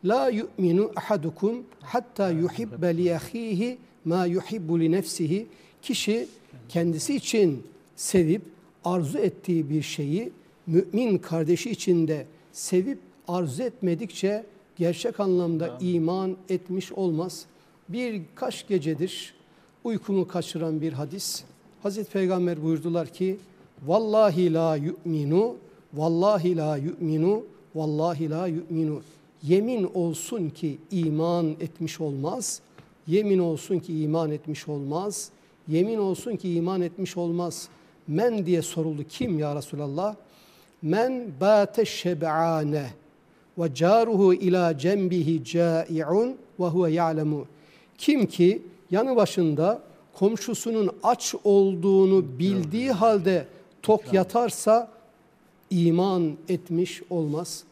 La yu'minu ahadukum hatta yuhibbe li ahihi ma yuhibbu li nefsihi. Kişi kendisi için sevip arzu ettiği bir şeyi mümin kardeşi için de sevip arzu etmedikçe gerçek anlamda iman etmiş olmaz. Birkaç gecedir uykumu kaçıran bir hadis. Hazreti Peygamber buyurdular ki: "Vallahi la yu'minu, vallahi la yu'minu, vallahi la yu'minu." Yemin olsun ki iman etmiş olmaz. Yemin olsun ki iman etmiş olmaz. Yemin olsun ki iman etmiş olmaz. Men diye soruldu. Kim ya Resulallah? Men bâte şeb'âne ve câruhu ilâ cembihi câi'un ve huve ya'lemû. Kim ki yanı başında komşusunun aç olduğunu bildiği halde tok yatarsa iman etmiş olmaz.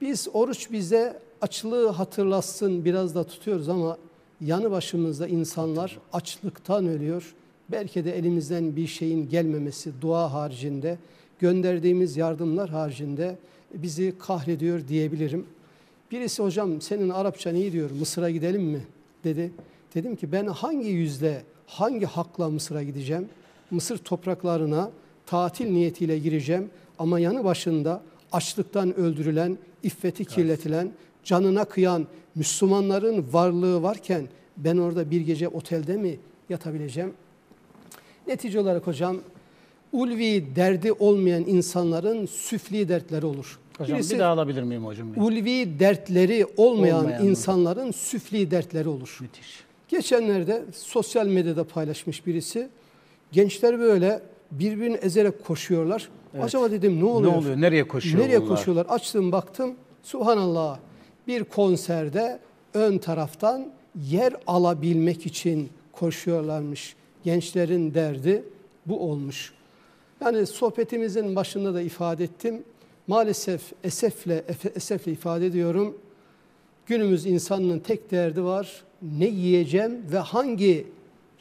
Biz oruç bize açlığı hatırlatsın biraz da tutuyoruz ama yanı başımızda insanlar açlıktan ölüyor. Belki de elimizden bir şeyin gelmemesi dua haricinde, gönderdiğimiz yardımlar haricinde bizi kahrediyor diyebilirim. Birisi hocam senin Arapçan iyi diyor, Mısır'a gidelim mi dedi. Dedim ki ben hangi yüzle, hangi hakla Mısır'a gideceğim? Mısır topraklarına tatil niyetiyle gireceğim ama yanı başında açlıktan öldürülen, iffeti kirletilen, canına kıyan Müslümanların varlığı varken ben orada bir gece otelde mi yatabileceğim? Netice olarak hocam, ulvi derdi olmayan insanların süfli dertleri olur. Hocam birisi, bir daha alabilir miyim hocam? Ulvi dertleri olmayan insanların süfli dertleri olur. Müthiş. Geçenlerde sosyal medyada paylaşmış birisi, gençler böyle birbirini ezerek koşuyorlar. Evet. Acaba dedim ne oluyor? Ne oluyor? Nereye koşuyorlar? Nereye koşuyorlar? Açtım baktım, subhanallah, bir konserde ön taraftan yer alabilmek için koşuyorlarmış. Gençlerin derdi bu olmuş. Yani sohbetimizin başında da ifade ettim. Maalesef esefle ifade ediyorum. Günümüz insanının tek derdi var. Ne yiyeceğim ve hangi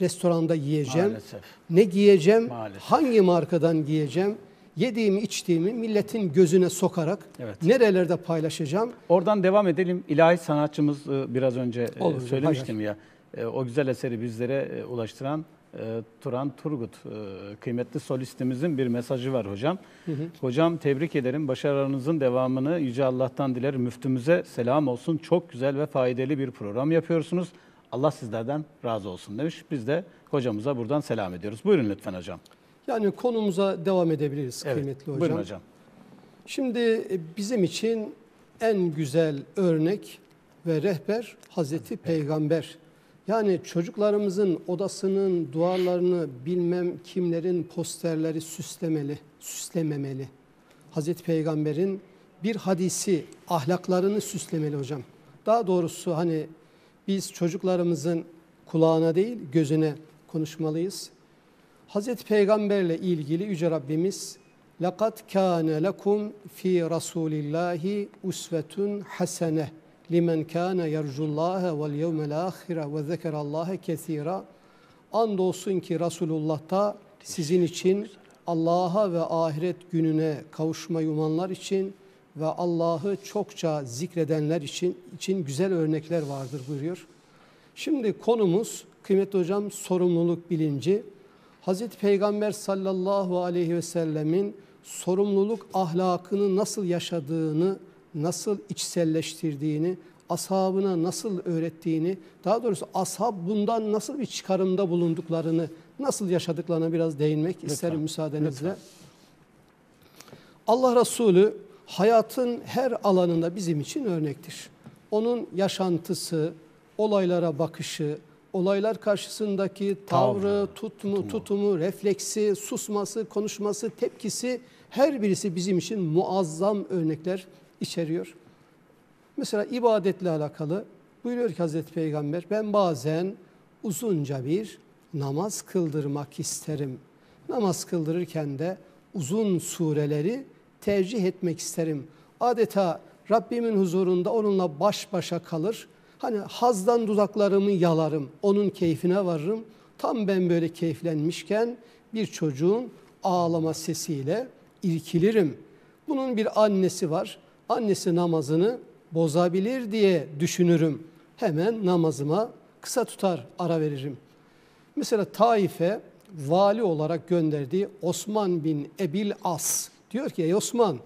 restoranda yiyeceğim? Maalesef. Ne giyeceğim? Maalesef. Hangi markadan giyeceğim? Yediğimi, içtiğimi milletin gözüne sokarak nerelerde paylaşacağım? Oradan devam edelim. İlahi sanatçımız biraz önce söylemiştim ya. O güzel eseri bizlere ulaştıran Turan Turgut kıymetli solistimizin bir mesajı var hocam. Hocam tebrik ederim. Başarılarınızın devamını Yüce Allah'tan diler. Müftümüze selam olsun. Çok güzel ve faydalı bir program yapıyorsunuz. Allah sizlerden razı olsun demiş. Biz de hocamıza buradan selam ediyoruz. Buyurun lütfen hocam. Yani konumuza devam edebiliriz kıymetli hocam. Buyurun hocam. Şimdi bizim için en güzel örnek ve rehber Hazreti Peygamber. Yani çocuklarımızın odasının duvarlarını bilmem kimlerin posterleri süslemeli, süslememeli. Hazreti Peygamber'in bir hadisi ahlaklarını süslemeli hocam. Daha doğrusu hani biz çocuklarımızın kulağına değil gözüne konuşmalıyız. Hazreti Peygamber'le ilgili Yüce Rabbimiz لَقَدْ كَانَ لَكُمْ ف۪ي رَسُولِ اللّٰهِ اُسْوَةٌ حَسَنَةٌ لِمَنْ كَانَ يَرْجُ اللّٰهَ وَالْيَوْمَ الْآخِرَ وَذَكَرَ اللّٰهَ كَثِيرًا. Andolsun ki Resulullah'ta sizin için Allah'a ve ahiret gününe kavuşma yumanlar için ve Allah'ı çokça zikredenler için güzel örnekler vardır buyuruyor. Şimdi konumuz kıymetli hocam sorumluluk bilinci. Hazreti Peygamber sallallahu aleyhi ve sellemin sorumluluk ahlakını nasıl yaşadığını, nasıl içselleştirdiğini, ashabına nasıl öğrettiğini, daha doğrusu ashab bundan nasıl bir çıkarımda bulunduklarını, nasıl yaşadıklarına biraz değinmek isterim müsaadenizle. Lütfen. Allah Resulü hayatın her alanında bizim için örnektir. Onun yaşantısı, olaylara bakışı, olaylar karşısındaki tavrı, tutumu, refleksi, susması, konuşması, tepkisi her birisi bizim için muazzam örnekler içeriyor. Mesela ibadetle alakalı buyuruyor ki Hazreti Peygamber, ben bazen uzunca bir namaz kıldırmak isterim. Namaz kıldırırken de uzun sureleri tercih etmek isterim. Adeta Rabbimin huzurunda onunla baş başa kalır. Hani hazdan dudaklarımı yalarım, onun keyfine varırım. Tam ben böyle keyiflenmişken bir çocuğun ağlama sesiyle irkilirim. Bunun bir annesi var. Annesi namazını bozabilir diye düşünürüm. Hemen namazıma kısa tutar, ara veririm. Mesela Taif'e vali olarak gönderdiği Osman bin Ebil As diyor ki, ey Osman,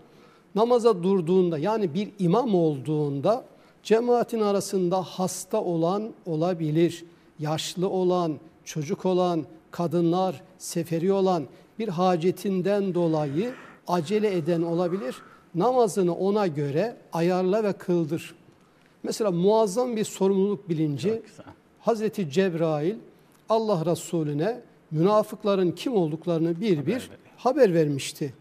namaza durduğunda, yani bir imam olduğunda cemaatin arasında hasta olan olabilir, yaşlı olan, çocuk olan, kadınlar, seferi olan, bir hacetinden dolayı acele eden olabilir. Namazını ona göre ayarla ve kıldır. Mesela muazzam bir sorumluluk bilinci. Hazreti Cebrail Allah Resulüne münafıkların kim olduklarını bir haber vermişti.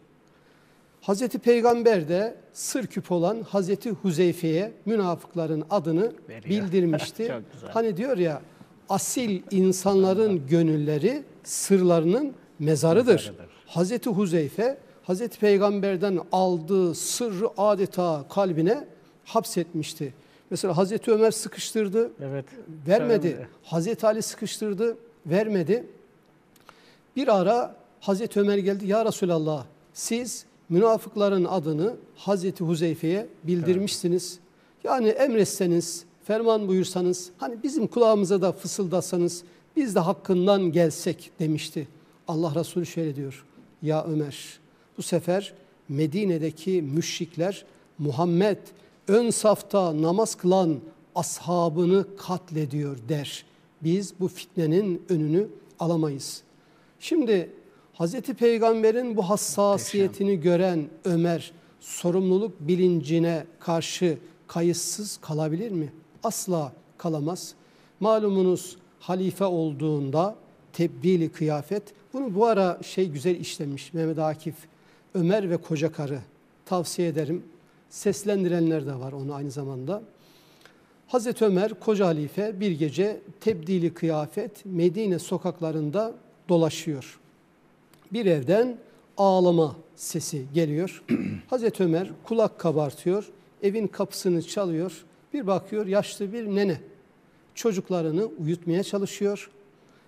Hazreti Peygamber de sır küp olan Hazreti Huzeyfe'ye münafıkların adını bildirmişti. Hani diyor ya, asil insanların gönülleri sırlarının mezarıdır. Hazreti Huzeyfe, Hazreti Peygamber'den aldığı sırrı adeta kalbine hapsetmişti. Mesela Hazreti Ömer sıkıştırdı, vermedi. Hazreti Ali sıkıştırdı, vermedi. Bir ara Hazreti Ömer geldi, ya Resulallah, siz münafıkların adını Hazreti Huzeyfe'ye bildirmişsiniz. Yani emretseniz, ferman buyursanız, hani bizim kulağımıza da fısıldasanız, biz de hakkından gelsek demişti. Allah Resulü şöyle diyor, ya Ömer, bu sefer Medine'deki müşrikler Muhammed ön safta namaz kılan ashabını katlediyor der. Biz bu fitnenin önünü alamayız. Şimdi Hazreti Peygamber'in bu hassasiyetini gören Ömer, sorumluluk bilincine karşı kayıtsız kalabilir mi? Asla kalamaz. Malumunuz halife olduğunda tebdili kıyafet, bunu bu ara güzel işlemiş Mehmet Akif, Ömer ve koca karı, tavsiye ederim. Seslendirenler de var onu aynı zamanda. Hazreti Ömer, koca halife, bir gece tebdili kıyafet Medine sokaklarında dolaşıyor. Bir evden ağlama sesi geliyor. Hazreti Ömer kulak kabartıyor, evin kapısını çalıyor. Bir bakıyor, yaşlı bir nene çocuklarını uyutmaya çalışıyor.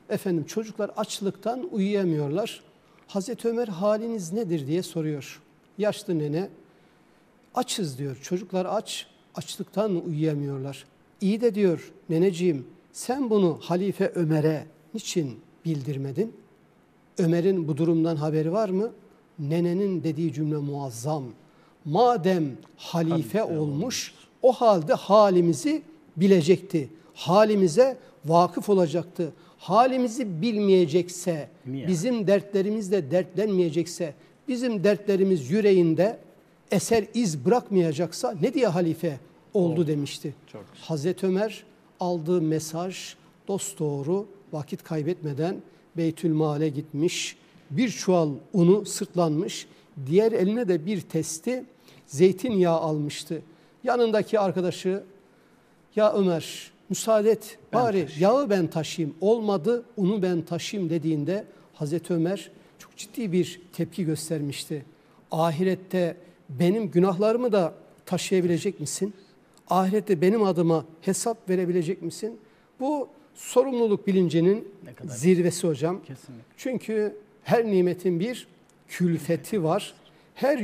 Efendim, çocuklar açlıktan uyuyamıyorlar. Hazreti Ömer, haliniz nedir diye soruyor. Yaşlı nene, açız diyor, çocuklar aç, açlıktan uyuyamıyorlar. İyi de diyor, neneciğim, sen bunu Halife Ömer'e niçin bildirmedin? Ömer'in bu durumdan haberi var mı? Nenenin dediği cümle muazzam. Madem halife olmuş, o halde halimizi bilecekti. Halimize vakıf olacaktı. Halimizi bilmeyecekse, bizim dertlerimizle dertlenmeyecekse, bizim dertlerimiz yüreğinde eser iz bırakmayacaksa ne diye halife oldu demişti. Hazreti Ömer aldığı mesaj dosdoğru, vakit kaybetmeden Beytülmal'e gitmiş, bir çuval unu sırtlanmış, diğer eline de bir testi zeytinyağı almıştı. Yanındaki arkadaşı, ya Ömer müsaade et, bari yağı ben taşıyayım, olmadı unu ben taşıyayım dediğinde Hazreti Ömer çok ciddi bir tepki göstermişti. Ahirette benim günahlarımı da taşıyabilecek misin? Ahirette benim adıma hesap verebilecek misin? Bu sorumluluk bilincinin zirvesi hocam. Kesinlikle. Çünkü her nimetin bir külfeti var. Her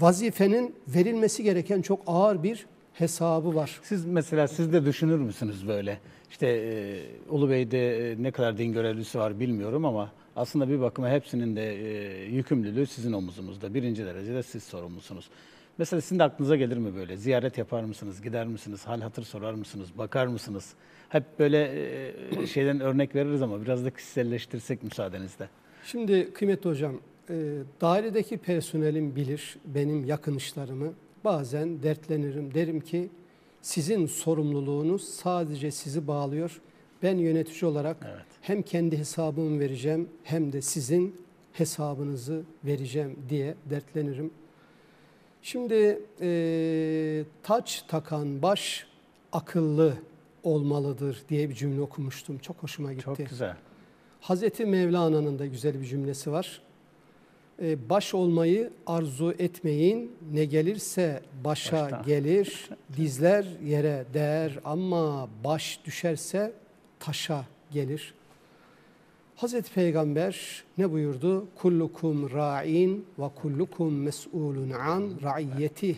vazifenin verilmesi gereken çok ağır bir hesabı var. Siz mesela, siz de düşünür müsünüz böyle? İşte Ulubey'de ne kadar din görevlisi var bilmiyorum ama aslında bir bakıma hepsinin de yükümlülüğü sizin omuzunuzda. Birinci derecede siz sorumlusunuz. Mesela sizin de aklınıza gelir mi böyle? Ziyaret yapar mısınız, gider misiniz, hal hatır sorar mısınız, bakar mısınız? Hep böyle şeyden örnek veririz ama biraz da kişiselleştirsek müsaadenizle. Şimdi kıymetli hocam, dairedeki personelim bilir benim yakın işlerimi. Bazen dertlenirim, derim ki sizin sorumluluğunuz sadece sizi bağlıyor. Ben yönetici olarak hem kendi hesabımı vereceğim hem de sizin hesabınızı vereceğim diye dertlenirim. Şimdi taç takan baş akıllı olmalıdır diye bir cümle okumuştum. Çok hoşuma gitti. Çok güzel. Hazreti Mevlana'nın da güzel bir cümlesi var. Baş olmayı arzu etmeyin, ne gelirse başa gelir, dizler yere değer ama baş düşerse taşa gelir. Hazreti Peygamber ne buyurdu? Kullukum ra'in ve kullukum mes'ulun an ra'iyyeti.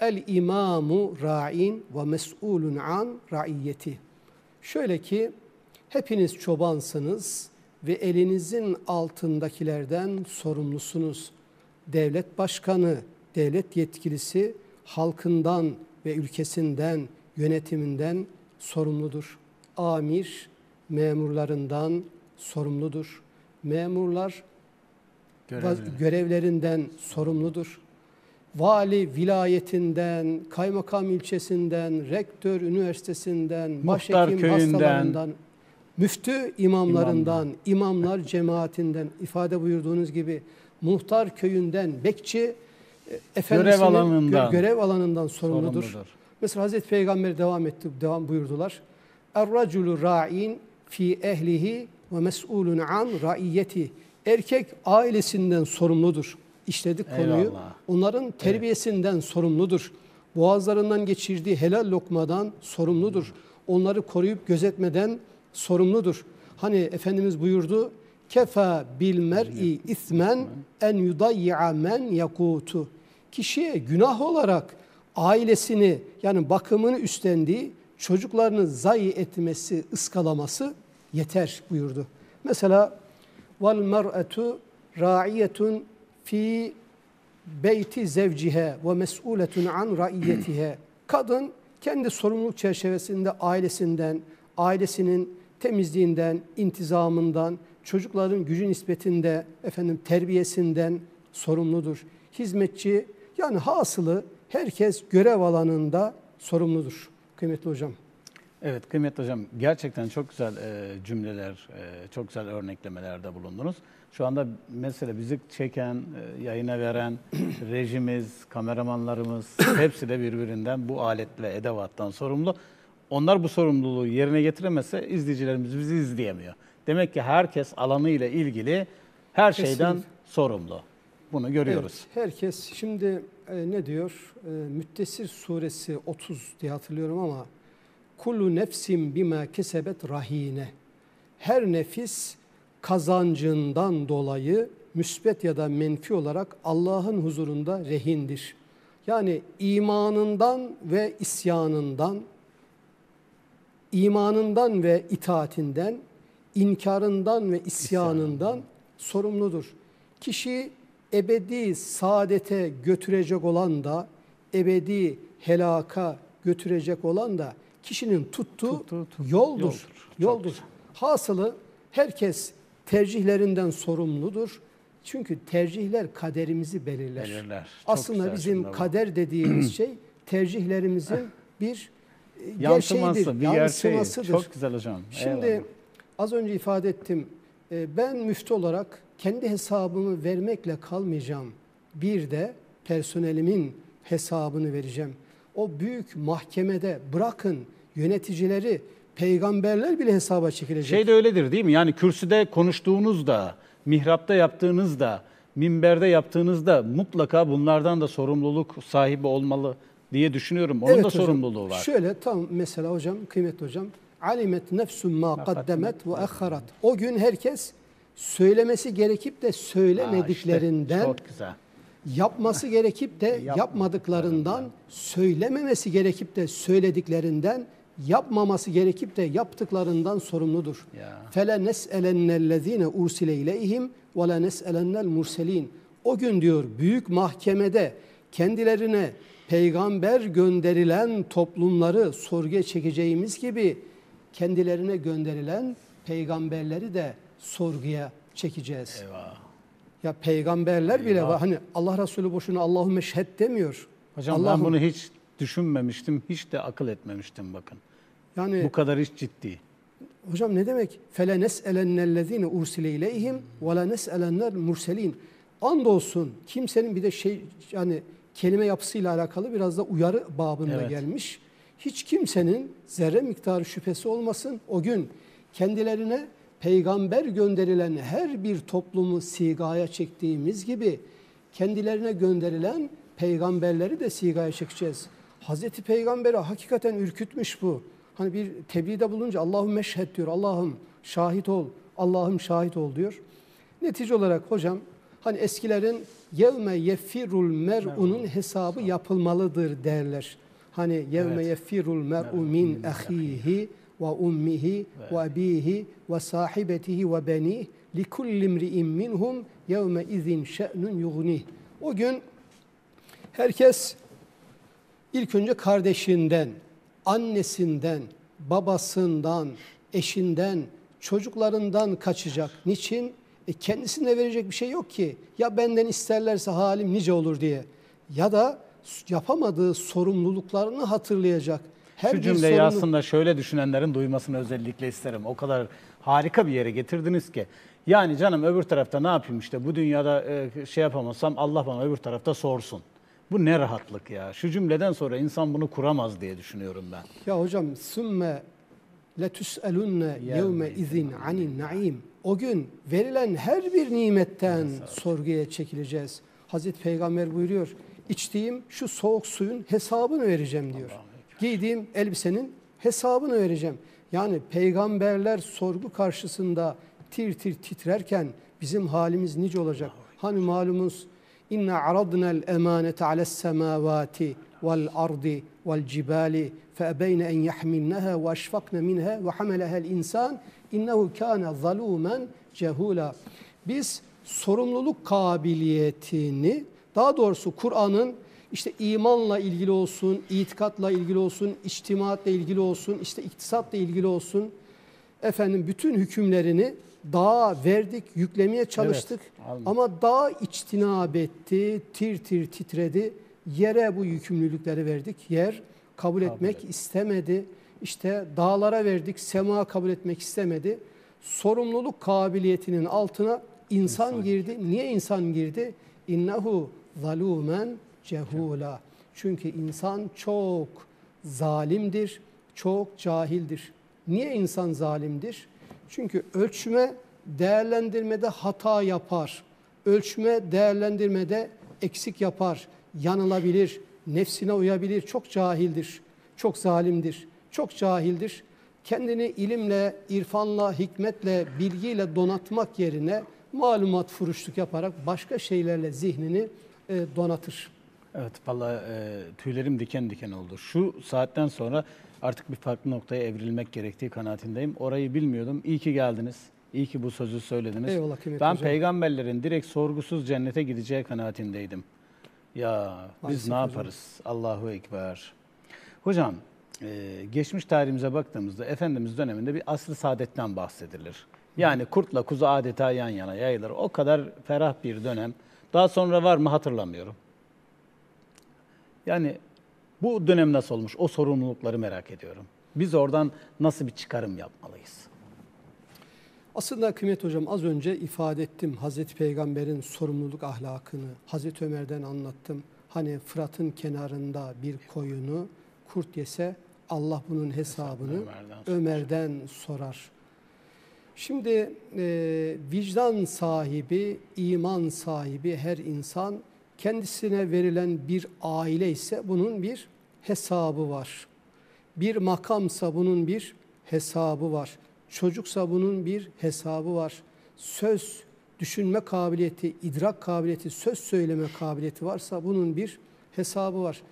El imamu ra'in ve mes'ulun an ra'iyyeti. Şöyle ki hepiniz çobansınız ve elinizin altındakilerden sorumlusunuz. Devlet başkanı, devlet yetkilisi halkından ve ülkesinden, yönetiminden sorumludur. Amir memurlarından sorumludur. Memurlar görevlerinden sorumludur. Vali vilayetinden, kaymakam ilçesinden, rektör üniversitesinden, başhekim hastalarından, müftü imamlarından, imamlar cemaatinden, ifade buyurduğunuz gibi muhtar köyünden, bekçi efendisinin görev alanından sorumludur. Mesela Hazreti Peygamber devam buyurdular. Er-raculu ra'in fi ehlihi ve mes'ulun an ra'iyyeti. Erkek ailesinden sorumludur. İşledik konuyu. Eyvallah. Onların terbiyesinden sorumludur. Boğazlarından geçirdiği helal lokmadan sorumludur. Onları koruyup gözetmeden sorumludur. Hani Efendimiz buyurdu, kefa bil mer'i ithmen en yudayya men yakutu. Kişiye günah olarak ailesini, yani bakımını üstlendiği çocuklarını zayi etmesi, ıskalaması yeter buyurdu. Mesela vel mer'atu ra'iyetun fi beyti zevcihe ve mes'uletun an ra'iyyetihe. Kadın kendi sorumluluk çerçevesinde ailesinden, ailesinin temizliğinden, intizamından, çocukların gücü nispetinde, terbiyesinden sorumludur. Hizmetçi, yani hasılı herkes görev alanında sorumludur kıymetli hocam. Evet kıymetli hocam, gerçekten çok güzel cümleler, çok güzel örneklemelerde bulundunuz. Şu anda mesela bizi çeken, yayına veren rejimiz, kameramanlarımız hepsi de birbirinden bu alet ve edevattan sorumlu. Onlar bu sorumluluğu yerine getiremezse izleyicilerimiz bizi izleyemiyor. Demek ki herkes alanıyla ilgili her şeyden sorumlu. Bunu görüyoruz. Evet, herkes şimdi ne diyor? Müddessir suresi 30 diye hatırlıyorum ama kullu nefsin bima kesebet rahine. Her nefis kazancından dolayı müsbet ya da menfi olarak Allah'ın huzurunda rehindir. Yani imanından ve isyanından, imanından ve itaatinden, inkarından ve isyanından sorumludur. Kişi ebedi saadete götürecek olan da, ebedi helaka götürecek olan da kişinin tuttuğu yoldur. Hasılı herkes tercihlerinden sorumludur. Çünkü tercihler kaderimizi belirler. Aslında bizim kader dediğimiz şey tercihlerimizin bir yansımasıdır. Çok güzel hocam. Şimdi az önce ifade ettim. Ben müftü olarak kendi hesabımı vermekle kalmayacağım. Bir de personelimin hesabını vereceğim. O büyük mahkemede bırakın yöneticileri, peygamberler bile hesaba çekilecek. Şey de öyledir değil mi? Yani kürsüde konuştuğunuzda, mihrapta yaptığınızda, minberde yaptığınızda mutlaka bunlardan da sorumluluk sahibi olmalı diye düşünüyorum. Onun da sorumluluğu var. Şöyle tam mesela hocam, kıymetli hocam. Alimet nefsun ma kaddemet ve akharat. O gün herkes söylemesi gerekip de söylemediklerinden, yapması gerekip de yapmadıklarından, söylememesi gerekip de söylediklerinden, yapmaması gerekip de yaptıklarından sorumludur. Fele nes'elennellezine ursile ileyhim ve le nes'elennel murselin. O gün diyor büyük mahkemede kendilerine peygamber gönderilen toplumları sorguya çekeceğimiz gibi kendilerine gönderilen peygamberleri de sorguya çekeceğiz. Eyvah. Ya peygamberler bile var. Hani Allah Resulü boşuna Allahümme şhed demiyor. Hocam ben bunu hiç düşünmemiştim, hiç de akıl etmemiştim bakın. Yani bu kadar iş ciddi. Hocam ne demek? Fele nes'elennellezine ursile ileyhim ve le nes'elennel murselin. Andolsun kimsenin bir de kelime yapısıyla alakalı biraz da uyarı babında gelmiş. Hiç kimsenin zerre miktarı şüphesi olmasın. O gün kendilerine peygamber gönderilen her bir toplumu sigaya çektiğimiz gibi kendilerine gönderilen peygamberleri de sigaya çekeceğiz. Hazreti Peygamber'i hakikaten ürkütmüş bu. Hani bir tebliğde bulunca Allahümme şhed diyor. Allah'ım şahit ol, Allah'ım şahit ol diyor. Netice olarak hocam hani eskilerin yevme yefirul mer'unun hesabı yapılmalıdır derler. Hani yevme yefirul mer'u min ahihi ve ummihi ve abihi ve sahibetihi ve benihi li kulli mri'in minhum yevme izin şe'nun yughnih. O gün herkes ilk önce kardeşinden, annesinden, babasından, eşinden, çocuklarından kaçacak. Niçin? Kendisine verecek bir şey yok ki. Ya benden isterlerse halim nice olur diye. Ya da yapamadığı sorumluluklarını hatırlayacak. Her şu cümleyi aslında şöyle düşünenlerin duymasını özellikle isterim. O kadar harika bir yere getirdiniz ki. Yani canım öbür tarafta ne yapayım işte bu dünyada şey yapamazsam Allah bana öbür tarafta sorsun. Bu ne rahatlık ya. Şu cümleden sonra insan bunu kuramaz diye düşünüyorum ben. Ya hocam sümme letüselunne yevme izin anin naim. O gün verilen her bir nimetten sorguya çekileceğiz. Hazreti Peygamber buyuruyor, içtiğim şu soğuk suyun hesabını vereceğim diyor. Giydiğim elbisenin hesabını vereceğim. Yani peygamberler sorgu karşısında tir tir titrerken bizim halimiz nice olacak. Hani malumunuz, İnne aradna'l emanete ale's-semavati ve'l-ardi ve'l-cibali fe'ebeyne en yahmilnaha ve eşfakna minha ve hamalaha'l insan innehu kana zalumen cehula. Biz sorumluluk kabiliyetini, daha doğrusu Kur'an'ın işte imanla ilgili olsun, itikatla ilgili olsun, içtimaatla ilgili olsun, işte iktisatla ilgili olsun, efendim bütün hükümlerini dağa verdik, yüklemeye çalıştık. Evet, ama dağ içtinab etti, tir tir titredi. Yere bu yükümlülükleri verdik. Yer kabul etmek istemedi. İşte dağlara verdik, sema kabul etmek istemedi. Sorumluluk kabiliyetinin altına insan girdi. Niye insan girdi? İnnehu zalumen cehula. Çünkü insan çok zalimdir, çok cahildir. Niye insan zalimdir? Çünkü ölçme, değerlendirmede hata yapar. Ölçme, değerlendirmede eksik yapar. Yanılabilir, nefsine uyabilir. Çok cahildir, çok zalimdir, çok cahildir. Kendini ilimle, irfanla, hikmetle, bilgiyle donatmak yerine malumat furuşluk yaparak başka şeylerle zihnini donatır. Evet, vallahi tüylerim diken diken oldu. Şu saatten sonra artık bir farklı noktaya evrilmek gerektiği kanaatindeyim. Orayı bilmiyordum. İyi ki geldiniz. İyi ki bu sözü söylediniz. Eyvallah, ben hocam, peygamberlerin direkt sorgusuz cennete gideceği kanaatindeydim. Ya biz ne yaparız? Allahu Ekber. Hocam geçmiş tarihimize baktığımızda Efendimiz döneminde bir asr-ı saadetten bahsedilir. Yani kurtla kuzu adeta yan yana yayılır. O kadar ferah bir dönem. Daha sonra var mı hatırlamıyorum. Yani bu dönem nasıl olmuş? O sorumlulukları merak ediyorum. Biz oradan nasıl bir çıkarım yapmalıyız? Aslında kıymetli hocam az önce ifade ettim. Hazreti Peygamber'in sorumluluk ahlakını, Hazreti Ömer'den anlattım. Hani Fırat'ın kenarında bir koyunu kurt yese Allah bunun hesabını Ömer'den sorar. Şimdi vicdan sahibi, iman sahibi her insan kendisine verilen bir aile ise bunun bir hesabı var. Bir makamsa bunun bir hesabı var. Çocuksa bunun bir hesabı var. Söz, düşünme kabiliyeti, idrak kabiliyeti, söz söyleme kabiliyeti varsa bunun bir hesabı var.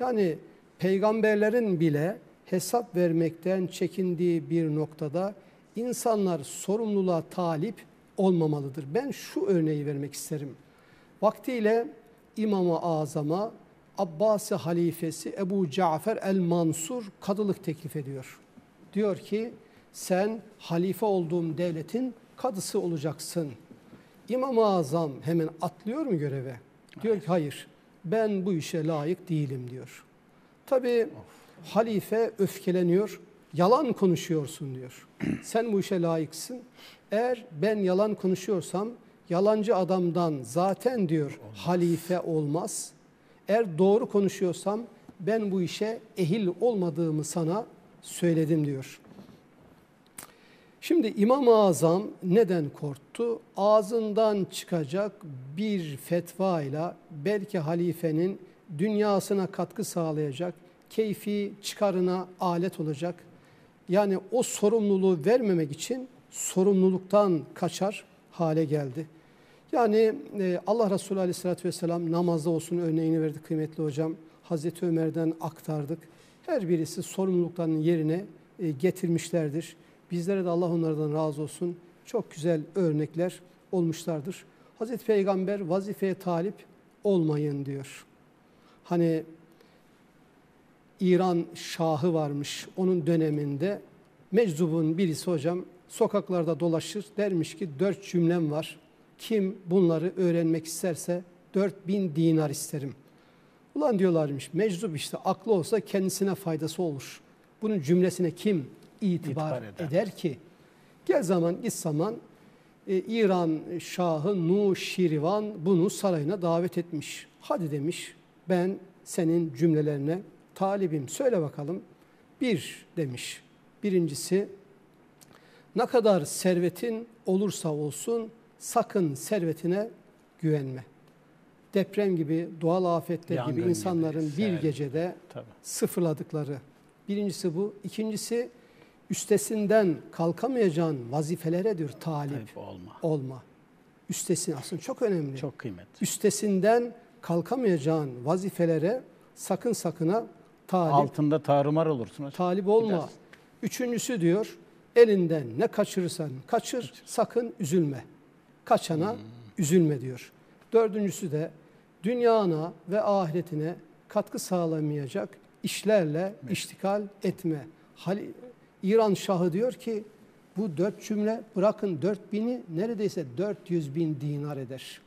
Yani peygamberlerin bile hesap vermekten çekindiği bir noktada insanlar sorumluluğa talip olmamalıdır. Ben şu örneği vermek isterim. Vaktiyle İmam-ı Azam'a Abbasi halifesi Ebu Cafer el-Mansur kadılık teklif ediyor. Diyor ki sen halife olduğum devletin kadısı olacaksın. İmam-ı Azam hemen atlıyor mu göreve? Diyor ki hayır, ben bu işe layık değilim diyor. Tabii halife öfkeleniyor, yalan konuşuyorsun diyor. Sen bu işe layıksın. Eğer ben yalan konuşuyorsam yalancı adamdan zaten diyor halife olmaz. Eğer doğru konuşuyorsam ben bu işe ehil olmadığımı sana söyledim diyor. Şimdi İmam-ı Azam neden korktu? Ağzından çıkacak bir fetvayla belki halifenin dünyasına katkı sağlayacak, keyfi çıkarına alet olacak. Yani o sorumluluğu vermemek için sorumluluktan kaçar hale geldi. Yani Allah Resulü Aleyhisselatü Vesselam namazda olsun örneğini verdi kıymetli hocam. Hazreti Ömer'den aktardık. Her birisi sorumluluklarının yerine getirmişlerdir. Bizlere de Allah onlardan razı olsun. Çok güzel örnekler olmuşlardır. Hazreti Peygamber vazifeye talip olmayın diyor. Hani İran Şahı varmış onun döneminde. Meczubun birisi hocam sokaklarda dolaşır dermiş ki 4 cümlem var. Kim bunları öğrenmek isterse 4000 dinar isterim. Ulan diyorlarmış meczup işte aklı olsa kendisine faydası olur. Bunun cümlesine kim itibar eder ki? Gel zaman git zaman İran Şahı Nuşirvan bunu sarayına davet etmiş. Hadi demiş ben senin cümlelerine talibim. Söyle bakalım. Bir demiş. Birincisi ne kadar servetin olursa olsun sakın servetine güvenme. Deprem gibi, doğal afetler yangın gibi insanların bir gecede sıfırladıkları. Birincisi bu. İkincisi üstesinden kalkamayacağın vazifelere diyor talip olma. Üstesini aslında çok önemli. Çok kıymetli. Üstesinden kalkamayacağın vazifelere sakın sakına talip. Altında tarumar olursun. Talip olma. Biraz. Üçüncüsü diyor elinden ne kaçırırsan kaçır. Sakın üzülme. Kaçana üzülme diyor. Dördüncüsü de dünyana ve ahiretine katkı sağlamayacak işlerle iştikal etme. İran Şahı diyor ki bu 4 cümle bırakın 4000'i neredeyse 400.000 dinar eder.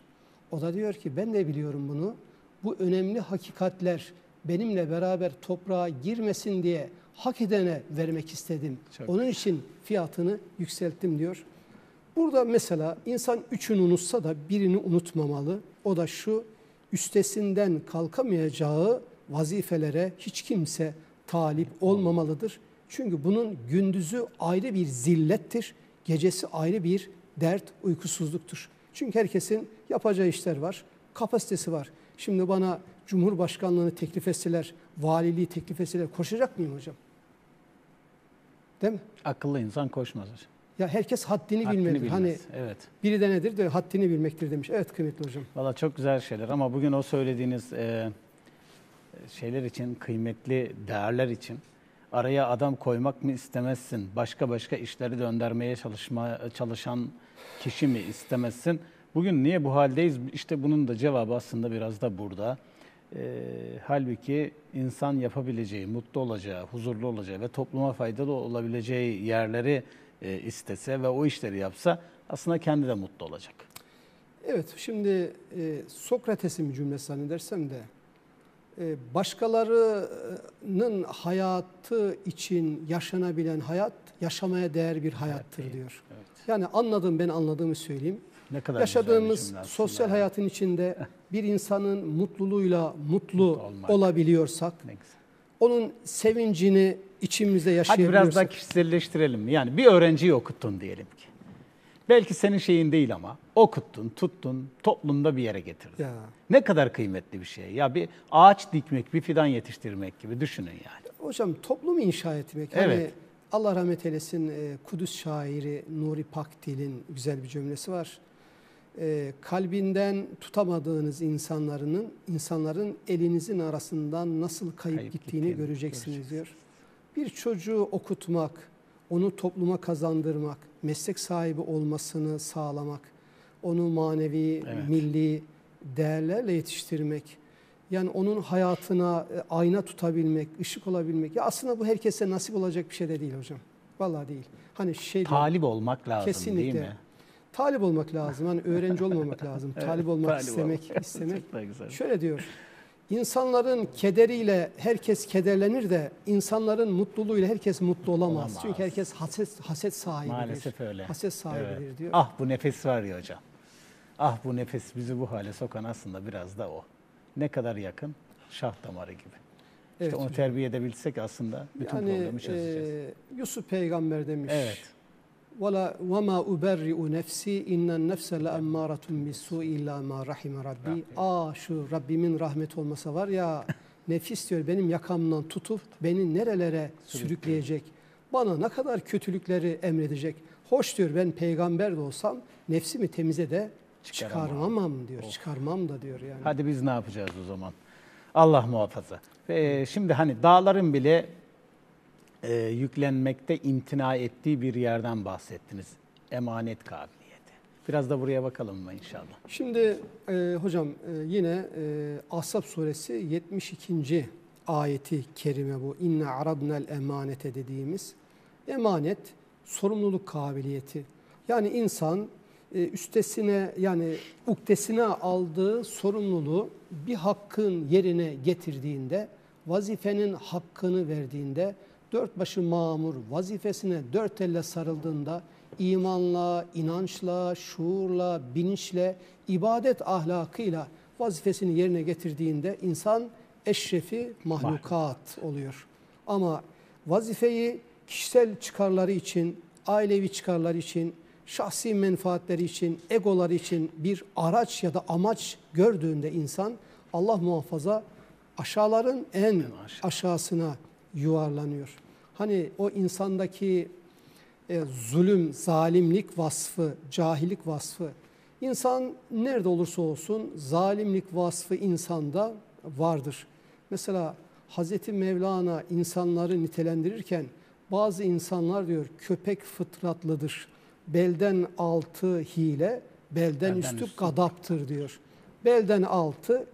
O da diyor ki ben de biliyorum bunu. Bu önemli hakikatler benimle beraber toprağa girmesin diye hak edene vermek istedim. Çok onun için fiyatını yükselttim diyor. Burada mesela insan üçünü unutsa da birini unutmamalı. O da şu, üstesinden kalkamayacağı vazifelere hiç kimse talip olmamalıdır. Çünkü bunun gündüzü ayrı bir zillettir, gecesi ayrı bir dert, uykusuzluktur. Çünkü herkesin yapacağı işler var, kapasitesi var. Şimdi bana Cumhurbaşkanlığını teklif etseler, valiliği teklif etseler koşacak mıyım hocam? Değil mi? Akıllı insan koşmaz hocam. Ya herkes haddini bilmelidir. Hani evet. Biri de nedir diyor, haddini bilmektir demiş. Evet kıymetli hocam. Valla çok güzel şeyler ama bugün o söylediğiniz şeyler için, kıymetli değerler için araya adam koymak mı istemezsin? Başka işleri döndürmeye çalışan kişi mi istemezsin? Bugün niye bu haldeyiz? İşte bunun da cevabı aslında biraz da burada. Halbuki insan yapabileceği, mutlu olacağı, huzurlu olacağı ve topluma faydalı olabileceği yerleri istese ve o işleri yapsa aslında kendi de mutlu olacak. Evet şimdi Sokrates'in cümlesi zannedersem de başkalarının hayatı için yaşanabilen hayat yaşamaya değer bir hayattır diyor. Evet. Yani anladığımı söyleyeyim. Ne kadar yaşadığımız sosyal hayatın içinde bir insanın mutluluğuyla mutlu olabiliyorsak onun sevincini içimizde yaşayabiliyorsak. Hadi biraz daha kişiselleştirelim. Yani bir öğrenciyi okuttun diyelim ki. Belki senin şeyin değil ama okuttun, tuttun, toplumda bir yere getirdin. Ya. Ne kadar kıymetli bir şey. Ya bir ağaç dikmek, bir fidan yetiştirmek gibi düşünün yani. Hocam toplumu inşa etmek. Evet. Yani Allah rahmet eylesin Kudüs şairi Nuri Pakdil'in güzel bir cümlesi var. Kalbinden tutamadığınız insanların elinizin arasından nasıl kayıp gittiğini göreceksiniz diyor. Bir çocuğu okutmak, onu topluma kazandırmak, meslek sahibi olmasını sağlamak, onu manevi, milli değerlerle yetiştirmek, yani onun hayatına ayna tutabilmek, ışık olabilmek. Ya aslında bu herkese nasip olacak bir şey de değil hocam. Vallahi değil. Hani talip olmak lazım kesinlikle. Değil mi? Talip olmak lazım. Hani öğrenci olmamak lazım. Evet, talip olmak istemek. Şöyle diyor. İnsanların kederiyle herkes kederlenir de insanların mutluluğuyla herkes mutlu olamaz. Çünkü herkes haset sahibidir. Maalesef öyle. Haset sahibidir diyor. Ah bu nefes var ya hocam. Ah bu nefes bizi bu hale sokan aslında biraz da o. Ne kadar yakın? Şah damarı gibi. İşte evet, onu terbiye edebilsek aslında bütün problemi çözeceğiz. Yusuf Peygamber demiş. Evet. وَمَا اُبَرِّئُ نَفْسِي اِنَّ النَّفْسَ لَاَمَّارَةٌ بِسُّٰءِ اِلَّا مَا رَحِمَ رَبِّي. Aa şu Rabbimin rahmeti olmasa var ya nefis diyor benim yakamdan tutup beni nerelere sürükleyecek. Bana ne kadar kötülükleri emredecek. Hoş diyor, ben peygamber de olsam nefsimi temize de çıkarmam diyor. Oh. Çıkarmam da diyor yani. Hadi biz ne yapacağız o zaman? Allah muhafaza. Şimdi hani dağların bile yüklenmekte imtina ettiği bir yerden bahsettiniz. Emanet kabiliyeti. Biraz da buraya bakalım mı inşallah? Şimdi hocam yine Ahzab suresi 72. ayeti kerime bu. İnne aradnel emanete dediğimiz emanet, sorumluluk kabiliyeti. Yani insan üstesine, yani uktesine aldığı sorumluluğu bir hakkın yerine getirdiğinde, vazifenin hakkını verdiğinde, dört başı mamur vazifesine dört elle sarıldığında, imanla, inançla, şuurla, bilinçle, ibadet ahlakıyla vazifesini yerine getirdiğinde insan eşrefi mahlukat oluyor. Ama vazifeyi kişisel çıkarları için, ailevi çıkarları için, şahsi menfaatleri için, egoları için bir araç ya da amaç gördüğünde insan, Allah muhafaza, aşağıların en aşağısına yuvarlanıyor. Hani o insandaki zulüm, zalimlik vasfı, cahillik vasfı, insan nerede olursa olsun zalimlik vasfı insanda vardır. Mesela Hazreti Mevlana insanları nitelendirirken bazı insanlar diyor köpek fıtratlıdır. Belden altı hile, belden üstü gadaptır diyor. Belden altı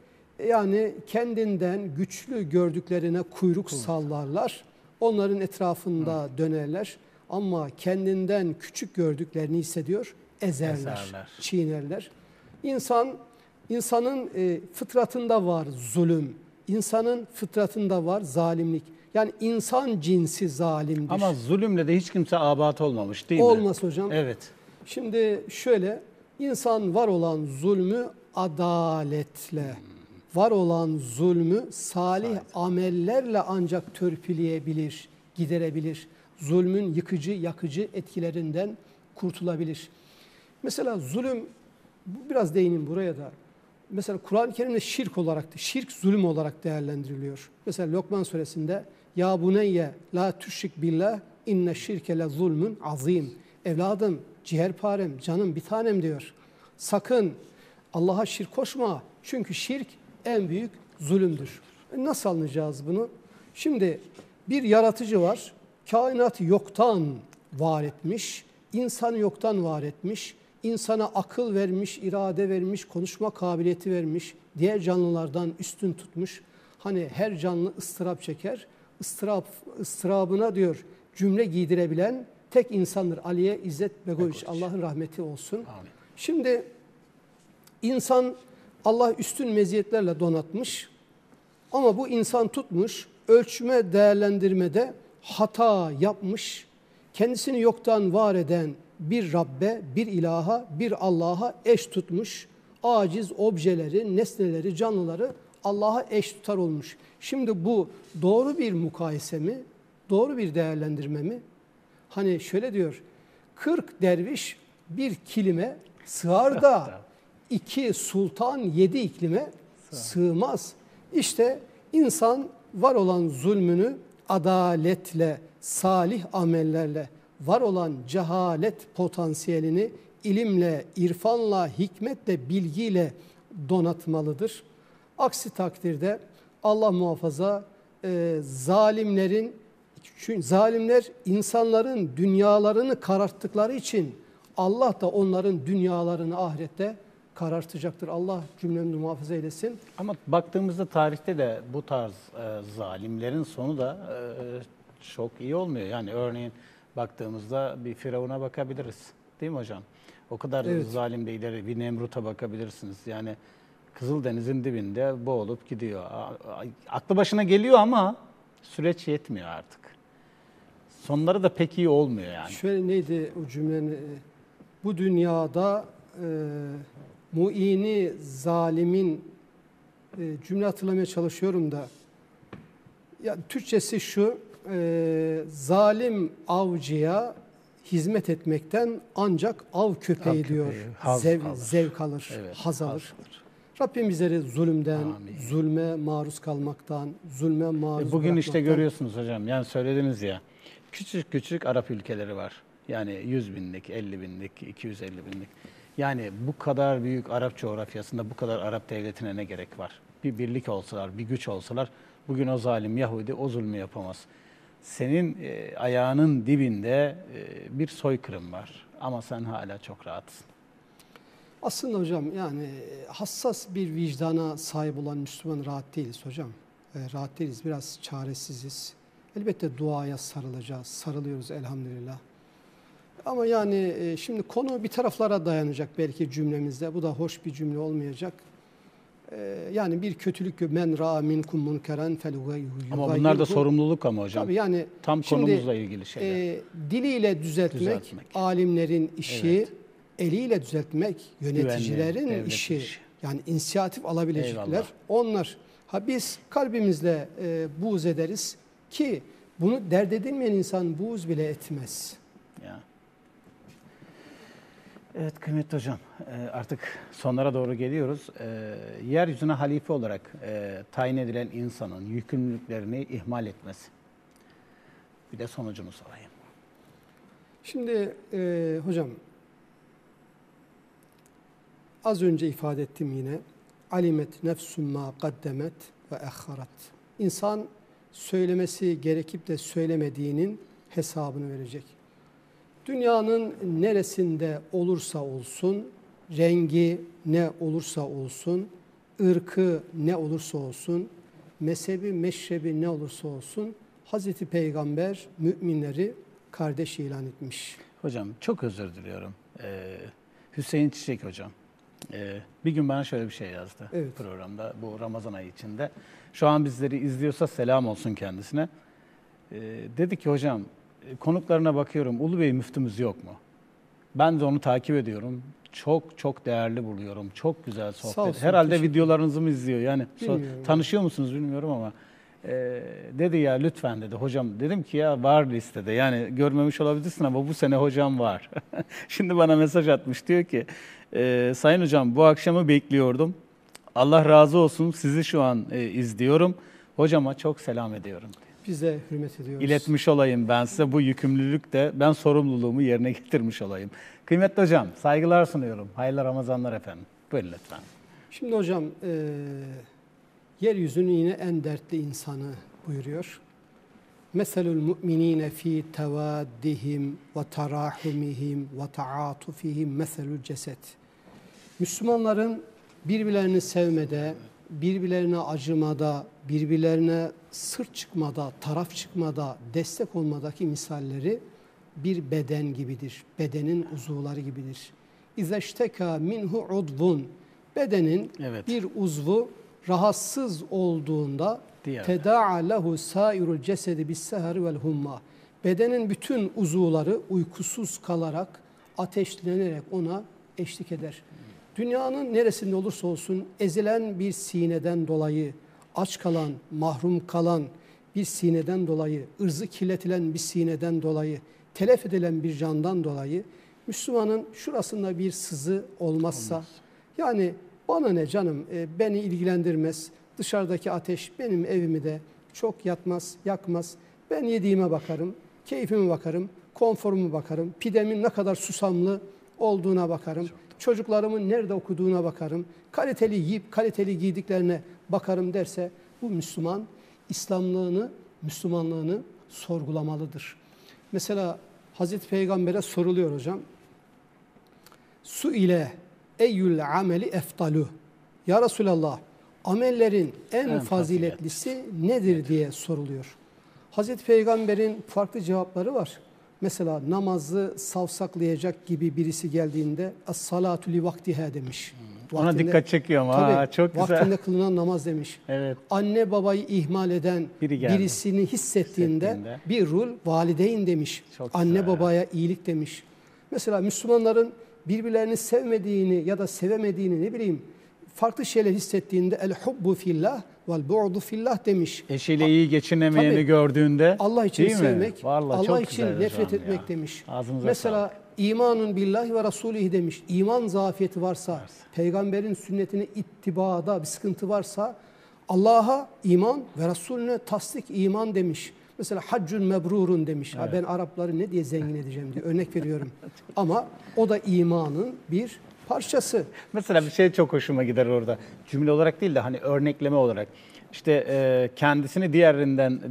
yani kendinden güçlü gördüklerine kuyruk sallarlar. Onların etrafında dönerler. Ama kendinden küçük gördüklerini hissediyor, ezerler, çiğnerler. İnsanın fıtratında var zulüm, insanın fıtratında var zalimlik. Yani insan cinsi zalimdir. Ama zulümle de hiç kimse abat olmamış değil mi? Olmaz hocam. Evet. Şimdi şöyle, insan var olan zulmü adaletle, var olan zulmü salih amellerle ancak törpüleyebilir, giderebilir. Zulmün yıkıcı, yakıcı etkilerinden kurtulabilir. Mesela zulüm, biraz değinin buraya da. Mesela Kur'an-ı Kerim'de şirk olarak, şirk zulüm olarak değerlendiriliyor. Mesela Lokman suresinde ya buneyye la tüşrik billah inne şirke le zulmün azim. Evladım, ciğerparem, canım, bir tanem diyor. Sakın Allah'a şirk koşma. Çünkü şirk en büyük zulümdür. Nasıl anlayacağız bunu? Şimdi bir yaratıcı var. Kainatı yoktan var etmiş, insanı yoktan var etmiş, insana akıl vermiş, irade vermiş, konuşma kabiliyeti vermiş, diğer canlılardan üstün tutmuş. Hani her canlı ıstırap çeker, ıstırabına diyor cümle giydirebilen tek insandır. Aliye İzzet Begoviç, Allah'ın rahmeti olsun. Amin. Şimdi insan, Allah üstün meziyetlerle donatmış ama bu insan tutmuş, ölçme değerlendirmede hata yapmış, kendisini yoktan var eden bir Rabbe, bir ilaha, bir Allah'a eş tutmuş, aciz objeleri, nesneleri, canlıları Allah'a eş tutar olmuş. Şimdi bu doğru bir mukayese mi? Doğru bir değerlendirme mi? Hani şöyle diyor, 40 derviş bir kilime sığar da 2 sultan 7 iklime sığmaz. İşte insan var olan zulmünü adaletle, salih amellerle, var olan cehalet potansiyelini ilimle, irfanla, hikmetle, bilgiyle donatmalıdır. Aksi takdirde Allah muhafaza zalimler insanların dünyalarını kararttıkları için Allah da onların dünyalarını ahirette karartacaktır. Allah cümlemizi muhafaza eylesin. Ama baktığımızda tarihte de bu tarz zalimlerin sonu da çok iyi olmuyor. Yani örneğin baktığımızda bir Firavun'a bakabiliriz. Değil mi hocam? O kadar zalim değiller. Bir Nemrut'a bakabilirsiniz. Yani Kızıldeniz'in dibinde boğulup gidiyor. Aklı başına geliyor ama süreç yetmiyor artık. Sonları da pek iyi olmuyor yani. Şöyle neydi o cümlenin? Bu dünyada muini zalimin cümle hatırlamaya çalışıyorum da ya, Türkçesi şu, zalim avcıya hizmet etmekten ancak av köpeği diyor zevk alır, haz alır. Rabbim bizleri zulümden, zulme maruz kalmaktan, zulme maruz bırakmaktan. Bugün işte görüyorsunuz hocam, yani söylediniz ya, küçük küçük Arap ülkeleri var. Yani 100 binlik, 50 binlik, 250 binlik. Yani bu kadar büyük Arap coğrafyasında bu kadar Arap devletine ne gerek var? Bir birlik olsalar, bir güç olsalar bugün o zalim Yahudi o zulmü yapamaz. Senin ayağının dibinde bir soykırım var ama sen hala çok rahatsın. Aslında hocam yani hassas bir vicdana sahip olan Müslüman rahat değiliz hocam. Rahat değiliz, biraz çaresiziz. Elbette duaya sarılacağız, sarılıyoruz elhamdülillah. Ama yani şimdi konu bir taraflara dayanacak belki cümlemizde. Bu da hoş bir cümle olmayacak. Yani bir kötülük men ra'a minkum munkeren felugayyu. Ama bunlar da sorumluluk ama hocam. Tabii yani tam konumuzla ilgili şeyler. Diliyle düzeltmek, alimlerin işi, evet. Eliyle düzeltmek, yöneticilerin güvenli, işi. Yani inisiyatif alabilecekler. Eyvallah. Onlar. Ha biz kalbimizle buğz ederiz ki bunu dert edinmeyen insan buğz bile etmez. Ya. Evet kıymetli hocam, artık sonlara doğru geliyoruz. Yeryüzüne halife olarak tayin edilen insanın yükümlülüklerini ihmal etmesi. Bir de sonucunu sorayım. Şimdi hocam, az önce ifade ettim yine. Alimet nefsüm ma kaddemet ve ehharat. İnsan söylemesi gerekip de söylemediğinin hesabını verecek. Dünyanın neresinde olursa olsun, rengi ne olursa olsun, ırkı ne olursa olsun, mezhebi, meşrebi ne olursa olsun, Hazreti Peygamber müminleri kardeş ilan etmiş. Hocam çok özür diliyorum. Hüseyin Çiçek hocam. Bir gün bana şöyle bir şey yazdı, evet, programda, bu Ramazan ayı içinde. Şu an bizleri izliyorsa selam olsun kendisine. Dedi ki hocam, konuklarına bakıyorum, Ulu Bey müftümüz yok mu? Ben de onu takip ediyorum. Çok çok değerli buluyorum. Çok güzel sohbet. Olsun, herhalde videolarınızı mı izliyor? Yani tanışıyor musunuz bilmiyorum ama dedi ya lütfen dedi hocam. Dedim ki ya var listede. Yani görmemiş olabilirsin ama bu sene hocam var. Şimdi bana mesaj atmış, diyor ki sayın hocam bu akşamı bekliyordum. Allah razı olsun, sizi şu an izliyorum. Hocama çok selam ediyorum. Biz de hürmet ediyoruz. İletmiş olayım ben size, bu yükümlülük de ben sorumluluğumu yerine getirmiş olayım. Kıymetli hocam saygılar sunuyorum. Hayırlı Ramazanlar efendim. Buyurun lütfen. Şimdi hocam yeryüzünün yine en dertli insanı buyuruyor. Meselul mu'minine fi tevaddihim ve terahumihim ve taatufihim meselul ceset. Müslümanların birbirlerini sevmede, birbirlerine acımada, birbirlerine sırt çıkmada, taraf çıkmada, destek olmadaki misalleri bir beden gibidir. Bedenin uzuvları gibidir. İzeşteka minhu udvun. Bedenin, evet, bir uzvu rahatsız olduğunda teda'a lehu sairul cesedi bis seheri vel humma. Bedenin bütün uzuvları uykusuz kalarak, ateşlenerek ona eşlik eder. Dünyanın neresinde olursa olsun ezilen bir sineden dolayı, aç kalan, mahrum kalan bir sineden dolayı, ırzı kirletilen bir sineden dolayı, telef edilen bir candan dolayı Müslümanın şurasında bir sızı olmazsa, olmaz. Yani bana ne canım, beni ilgilendirmez, dışarıdaki ateş benim evimi de çok yatmaz, yakmaz, ben yediğime bakarım, keyfime bakarım, konforuma bakarım, pidemin ne kadar susamlı olduğuna bakarım, çocuklarımın nerede okuduğuna bakarım, kaliteli yiyip kaliteli giydiklerine bakarım derse bu Müslüman İslamlığını, Müslümanlığını sorgulamalıdır. Mesela Hazreti Peygamber'e soruluyor hocam. Su ile eyyül ameli eftalu. Ya Resulallah, amellerin en faziletlisi nedir diye soruluyor. Hazreti Peygamber'in farklı cevapları var. Mesela namazı savsaklayacak gibi birisi geldiğinde as-salatu li vaktiha demiş. Ona vaktinde, dikkat çekiyor ama tabii, ha, çok güzel. Vaktinde kılınan namaz demiş. Evet. Anne babayı ihmal eden birisini hissettiğinde bir rul valideyn demiş. Çok anne güzel. Babaya iyilik demiş. Mesela Müslümanların birbirlerini sevmediğini ya da sevemediğini ne bileyim farklı şeyler hissettiğinde el-hubbu fillah vel-bu'du fillah demiş. Eşiyle iyi geçinemeyeni tabii, gördüğünde Allah için sevmek, vallahi Allah için nefret etmek ya, demiş. Ağzınıza mesela sağlık. İmanun billahi ve rasulihi demiş. İman zafiyeti varsa, evet, peygamberin sünnetine ittibada bir sıkıntı varsa Allah'a iman ve Resulüne tasdik iman demiş. Mesela haccun mebrurun demiş. Evet. Ha, ben Arapları ne diye zengin edeceğim diye örnek veriyorum. Ama o da imanın bir parçası. Mesela bir şey çok hoşuma gider orada. Cümle olarak değil de hani örnekleme olarak. İşte kendisini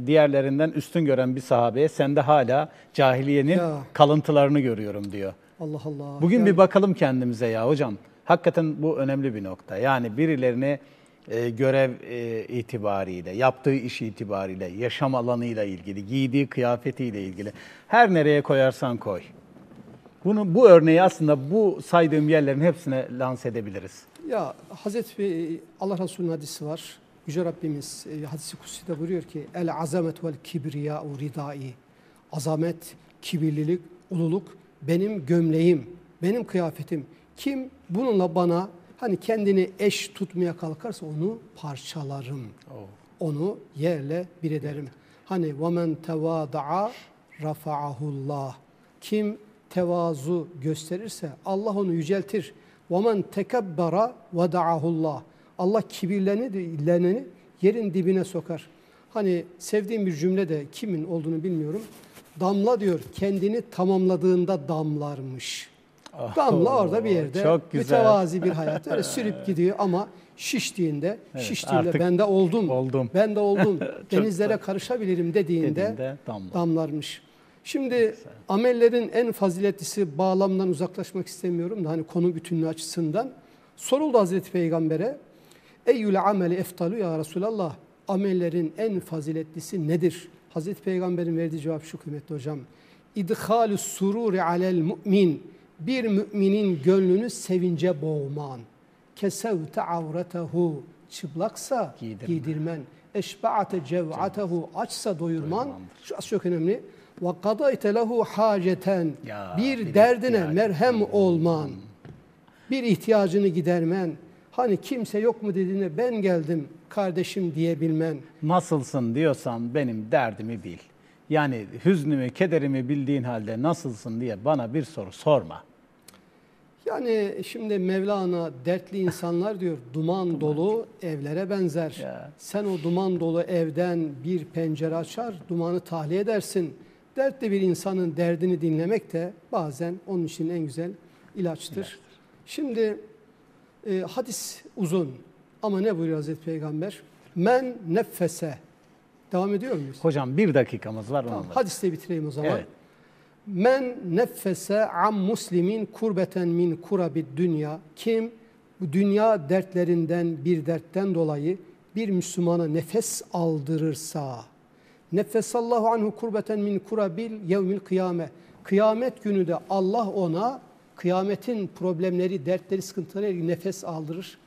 diğerlerinden üstün gören bir sahabeye sende hala cahiliyenin kalıntılarını görüyorum diyor. Allah Allah. Bugün bir bakalım kendimize ya hocam. Hakikaten bu önemli bir nokta. Yani birilerini görev itibariyle, yaptığı iş itibariyle, yaşam alanıyla ilgili, giydiği kıyafetiyle ilgili her nereye koyarsan koy. Bu örneği aslında bu saydığım yerlerin hepsine lanse edebiliriz. Ya Hazreti Allah Resulü'nün hadisi var. Yüce Rabbimiz hadisi kutsi'de buyuruyor ki el azamet vel kibriya ridai. Azamet, kibirlilik, ululuk benim gömleğim, benim kıyafetim. Kim bununla bana hani kendini eş tutmaya kalkarsa onu parçalarım. Oh. Onu yerle bir ederim. Evet. Hani ve men tevada'a rafa'ahullah. Kim tevazu gösterirse Allah onu yüceltir. Ve men tekebbera vada'ahullah. Allah kibirleneni yerin dibine sokar. Hani sevdiğim bir cümle de kimin olduğunu bilmiyorum. Damla diyor kendini tamamladığında damlarmış. Oh, damla orada bir yerde mütevazi bir hayat. Öyle sürüp gidiyor ama şiştiğinde, evet, şiştiğinde bende oldum. Ben de oldum. Denizlere karışabilirim dediğinde damlarmış. Şimdi amellerin en faziletlisi bağlamdan uzaklaşmak istemiyorum da hani konu bütünlüğü açısından. Soruldu Hazreti Peygamber'e eyyül ameli eftalu ya Resulallah, amellerin en faziletlisi nedir? Hazreti Peygamber'in verdiği cevap şu kıymetli hocam. İdhalü sururi alel mu'min. Bir müminin gönlünü sevince boğman. Kesevte avretehu. Çıplaksa giydirmen. Eşba'ate cev'atehu. Açsa doyurman. Şurası çok önemli. Ve kadayte lehu haceten. Bir derdine merhem olman. Bir ihtiyacını gidermen. Hani kimse yok mu dediğine ben geldim kardeşim diyebilmen. Nasılsın diyorsan benim derdimi bil. Yani hüznümü, kederimi bildiğin halde nasılsın diye bana bir soru sorma. Yani şimdi Mevlana dertli insanlar diyor duman dolu evlere benzer. Ya. Sen o duman dolu evden bir pencere açar, dumanı tahliye edersin. Dertli bir insanın derdini dinlemek de bazen onun için en güzel ilaçtır. Şimdi hadis uzun ama ne buyuruyor Hazreti Peygamber? Men neffese. Devam ediyor muyuz? Hocam bir dakikamız var. Tamam, hadisle bitireyim o zaman. Evet. Men neffese am muslimin kurbeten min kurabid dünya. Kim bu dünya dertlerinden bir dertten dolayı bir Müslümana nefes aldırırsa. Neffesallahu anhu kurbeten min kurabil yevmil kıyame. Kıyamet günü de Allah ona kıyametin problemleri, dertleri, sıkıntıları nefes aldırır.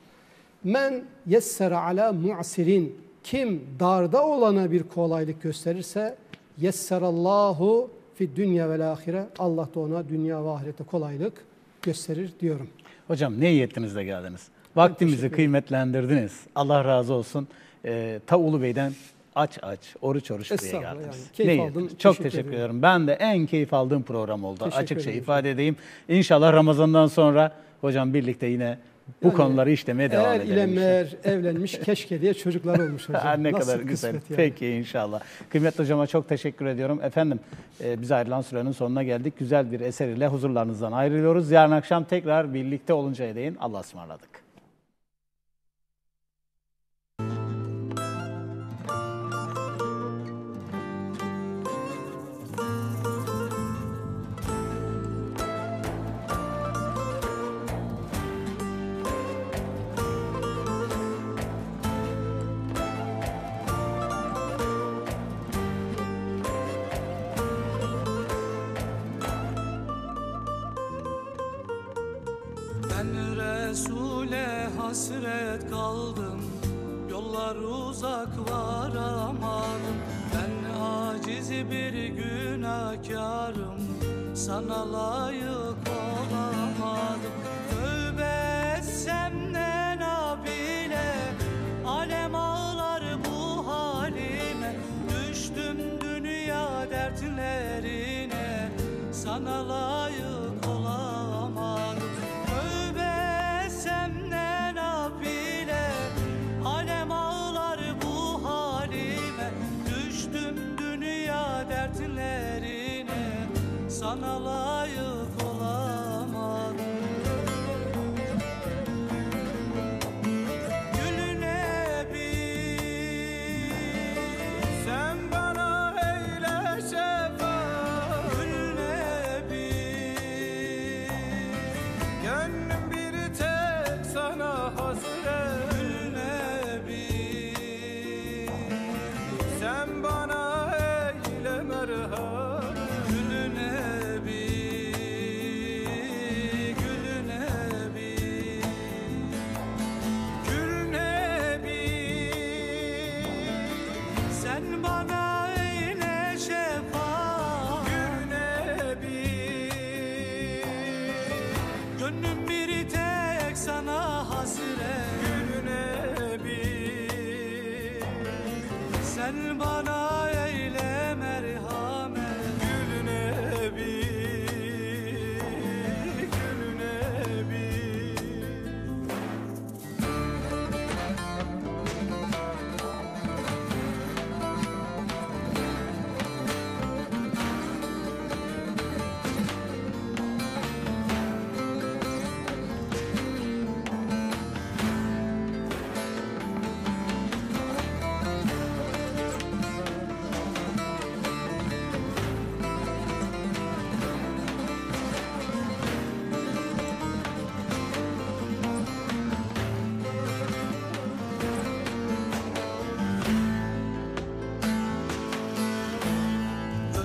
Men yessera ala mu'sirin. Kim darda olana bir kolaylık gösterirse yessarallahu fi dünya vel ahire, Allah da ona dünya ve ahirette kolaylık gösterir diyorum. Hocam ne iyi ettiniz de geldiniz. Vaktimizi kıymetlendirdiniz. Allah razı olsun. Ta Ulubey'den aç oruç diye geldiniz. Yani. Ne aldım, çok teşekkür ediyorum. Ben de en keyif aldığım program oldu. Teşekkür Açıkça ifade edeyim. İnşallah Ramazan'dan sonra hocam birlikte yine bu konuları işlemeye devam edelim. İle meğer evlenmiş keşke diye çocuklar olmuş hocam. Ne kadar güzel. Yani. Peki inşallah. Kıymetli hocama çok teşekkür ediyorum. Efendim biz ayrılan sürenin sonuna geldik. Güzel bir eser ile huzurlarınızdan ayrılıyoruz. Yarın akşam tekrar birlikte oluncaya değin. Allah'a ısmarladık. Resul'e hasret kaldım, yollar uzak varamadım. Ben aciz bir günahkarım, sana layık olamadım. Tövbe etsem ne nabile, alem ağlar bu halime. Düştüm dünya dertlerine, sana layık olamadım. Alem ağlar bu halime, düştüm dünya sana layık olamadım. Gülüne bir sen bana eyle şefaat, gülüne bir gönlüm bir tek sana hasret, gülüne bir sen bana eyle merhamet. Gönlüm bir tek sana hasret, gülüne bir sen bana eyle merhamet, gülüne bir, gülüne bir.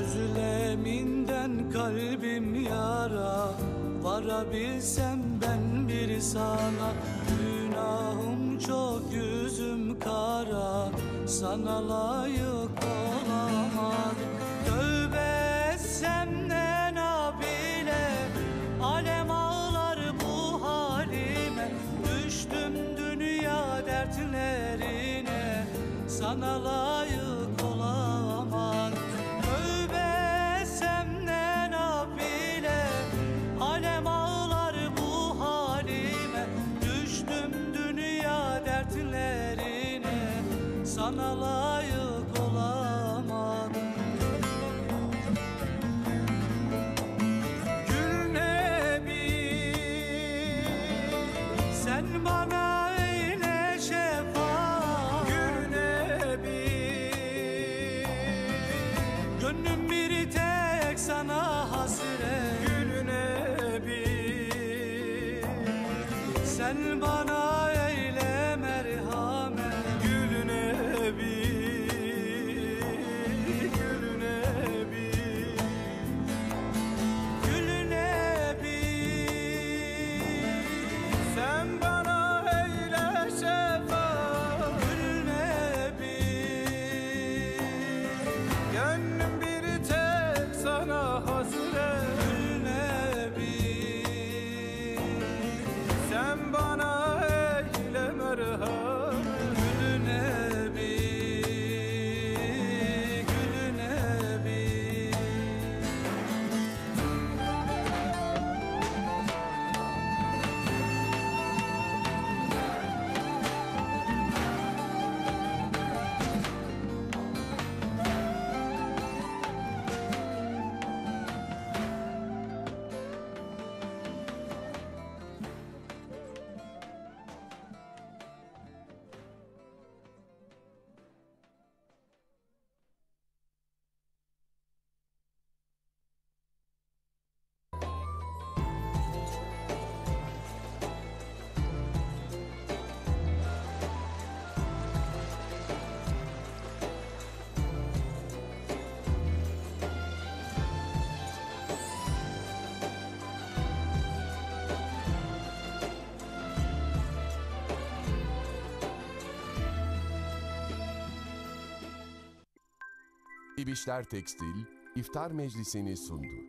Özleminden kalbim yara, varabilsem ben bir sana. Günahım çok, yüzüm kara, sana layık olamadım. Tövbe etsem ne nabile, alem ağlar bu halime. Düştüm dünya dertlerine, sana layık olamadım. Sana layık olamadım. Gülüne bir sen bana eyle şefaat, gülüne bir gönlüm bir tek sana hasret, gülüne bir sen bana eyle merhamet. Gönlüm bir tek sana hasret, gülüne bir sen bana eyle merhamet, gülüne bir, gülüne bir. İbişler Tekstil iftar meclisini sundu.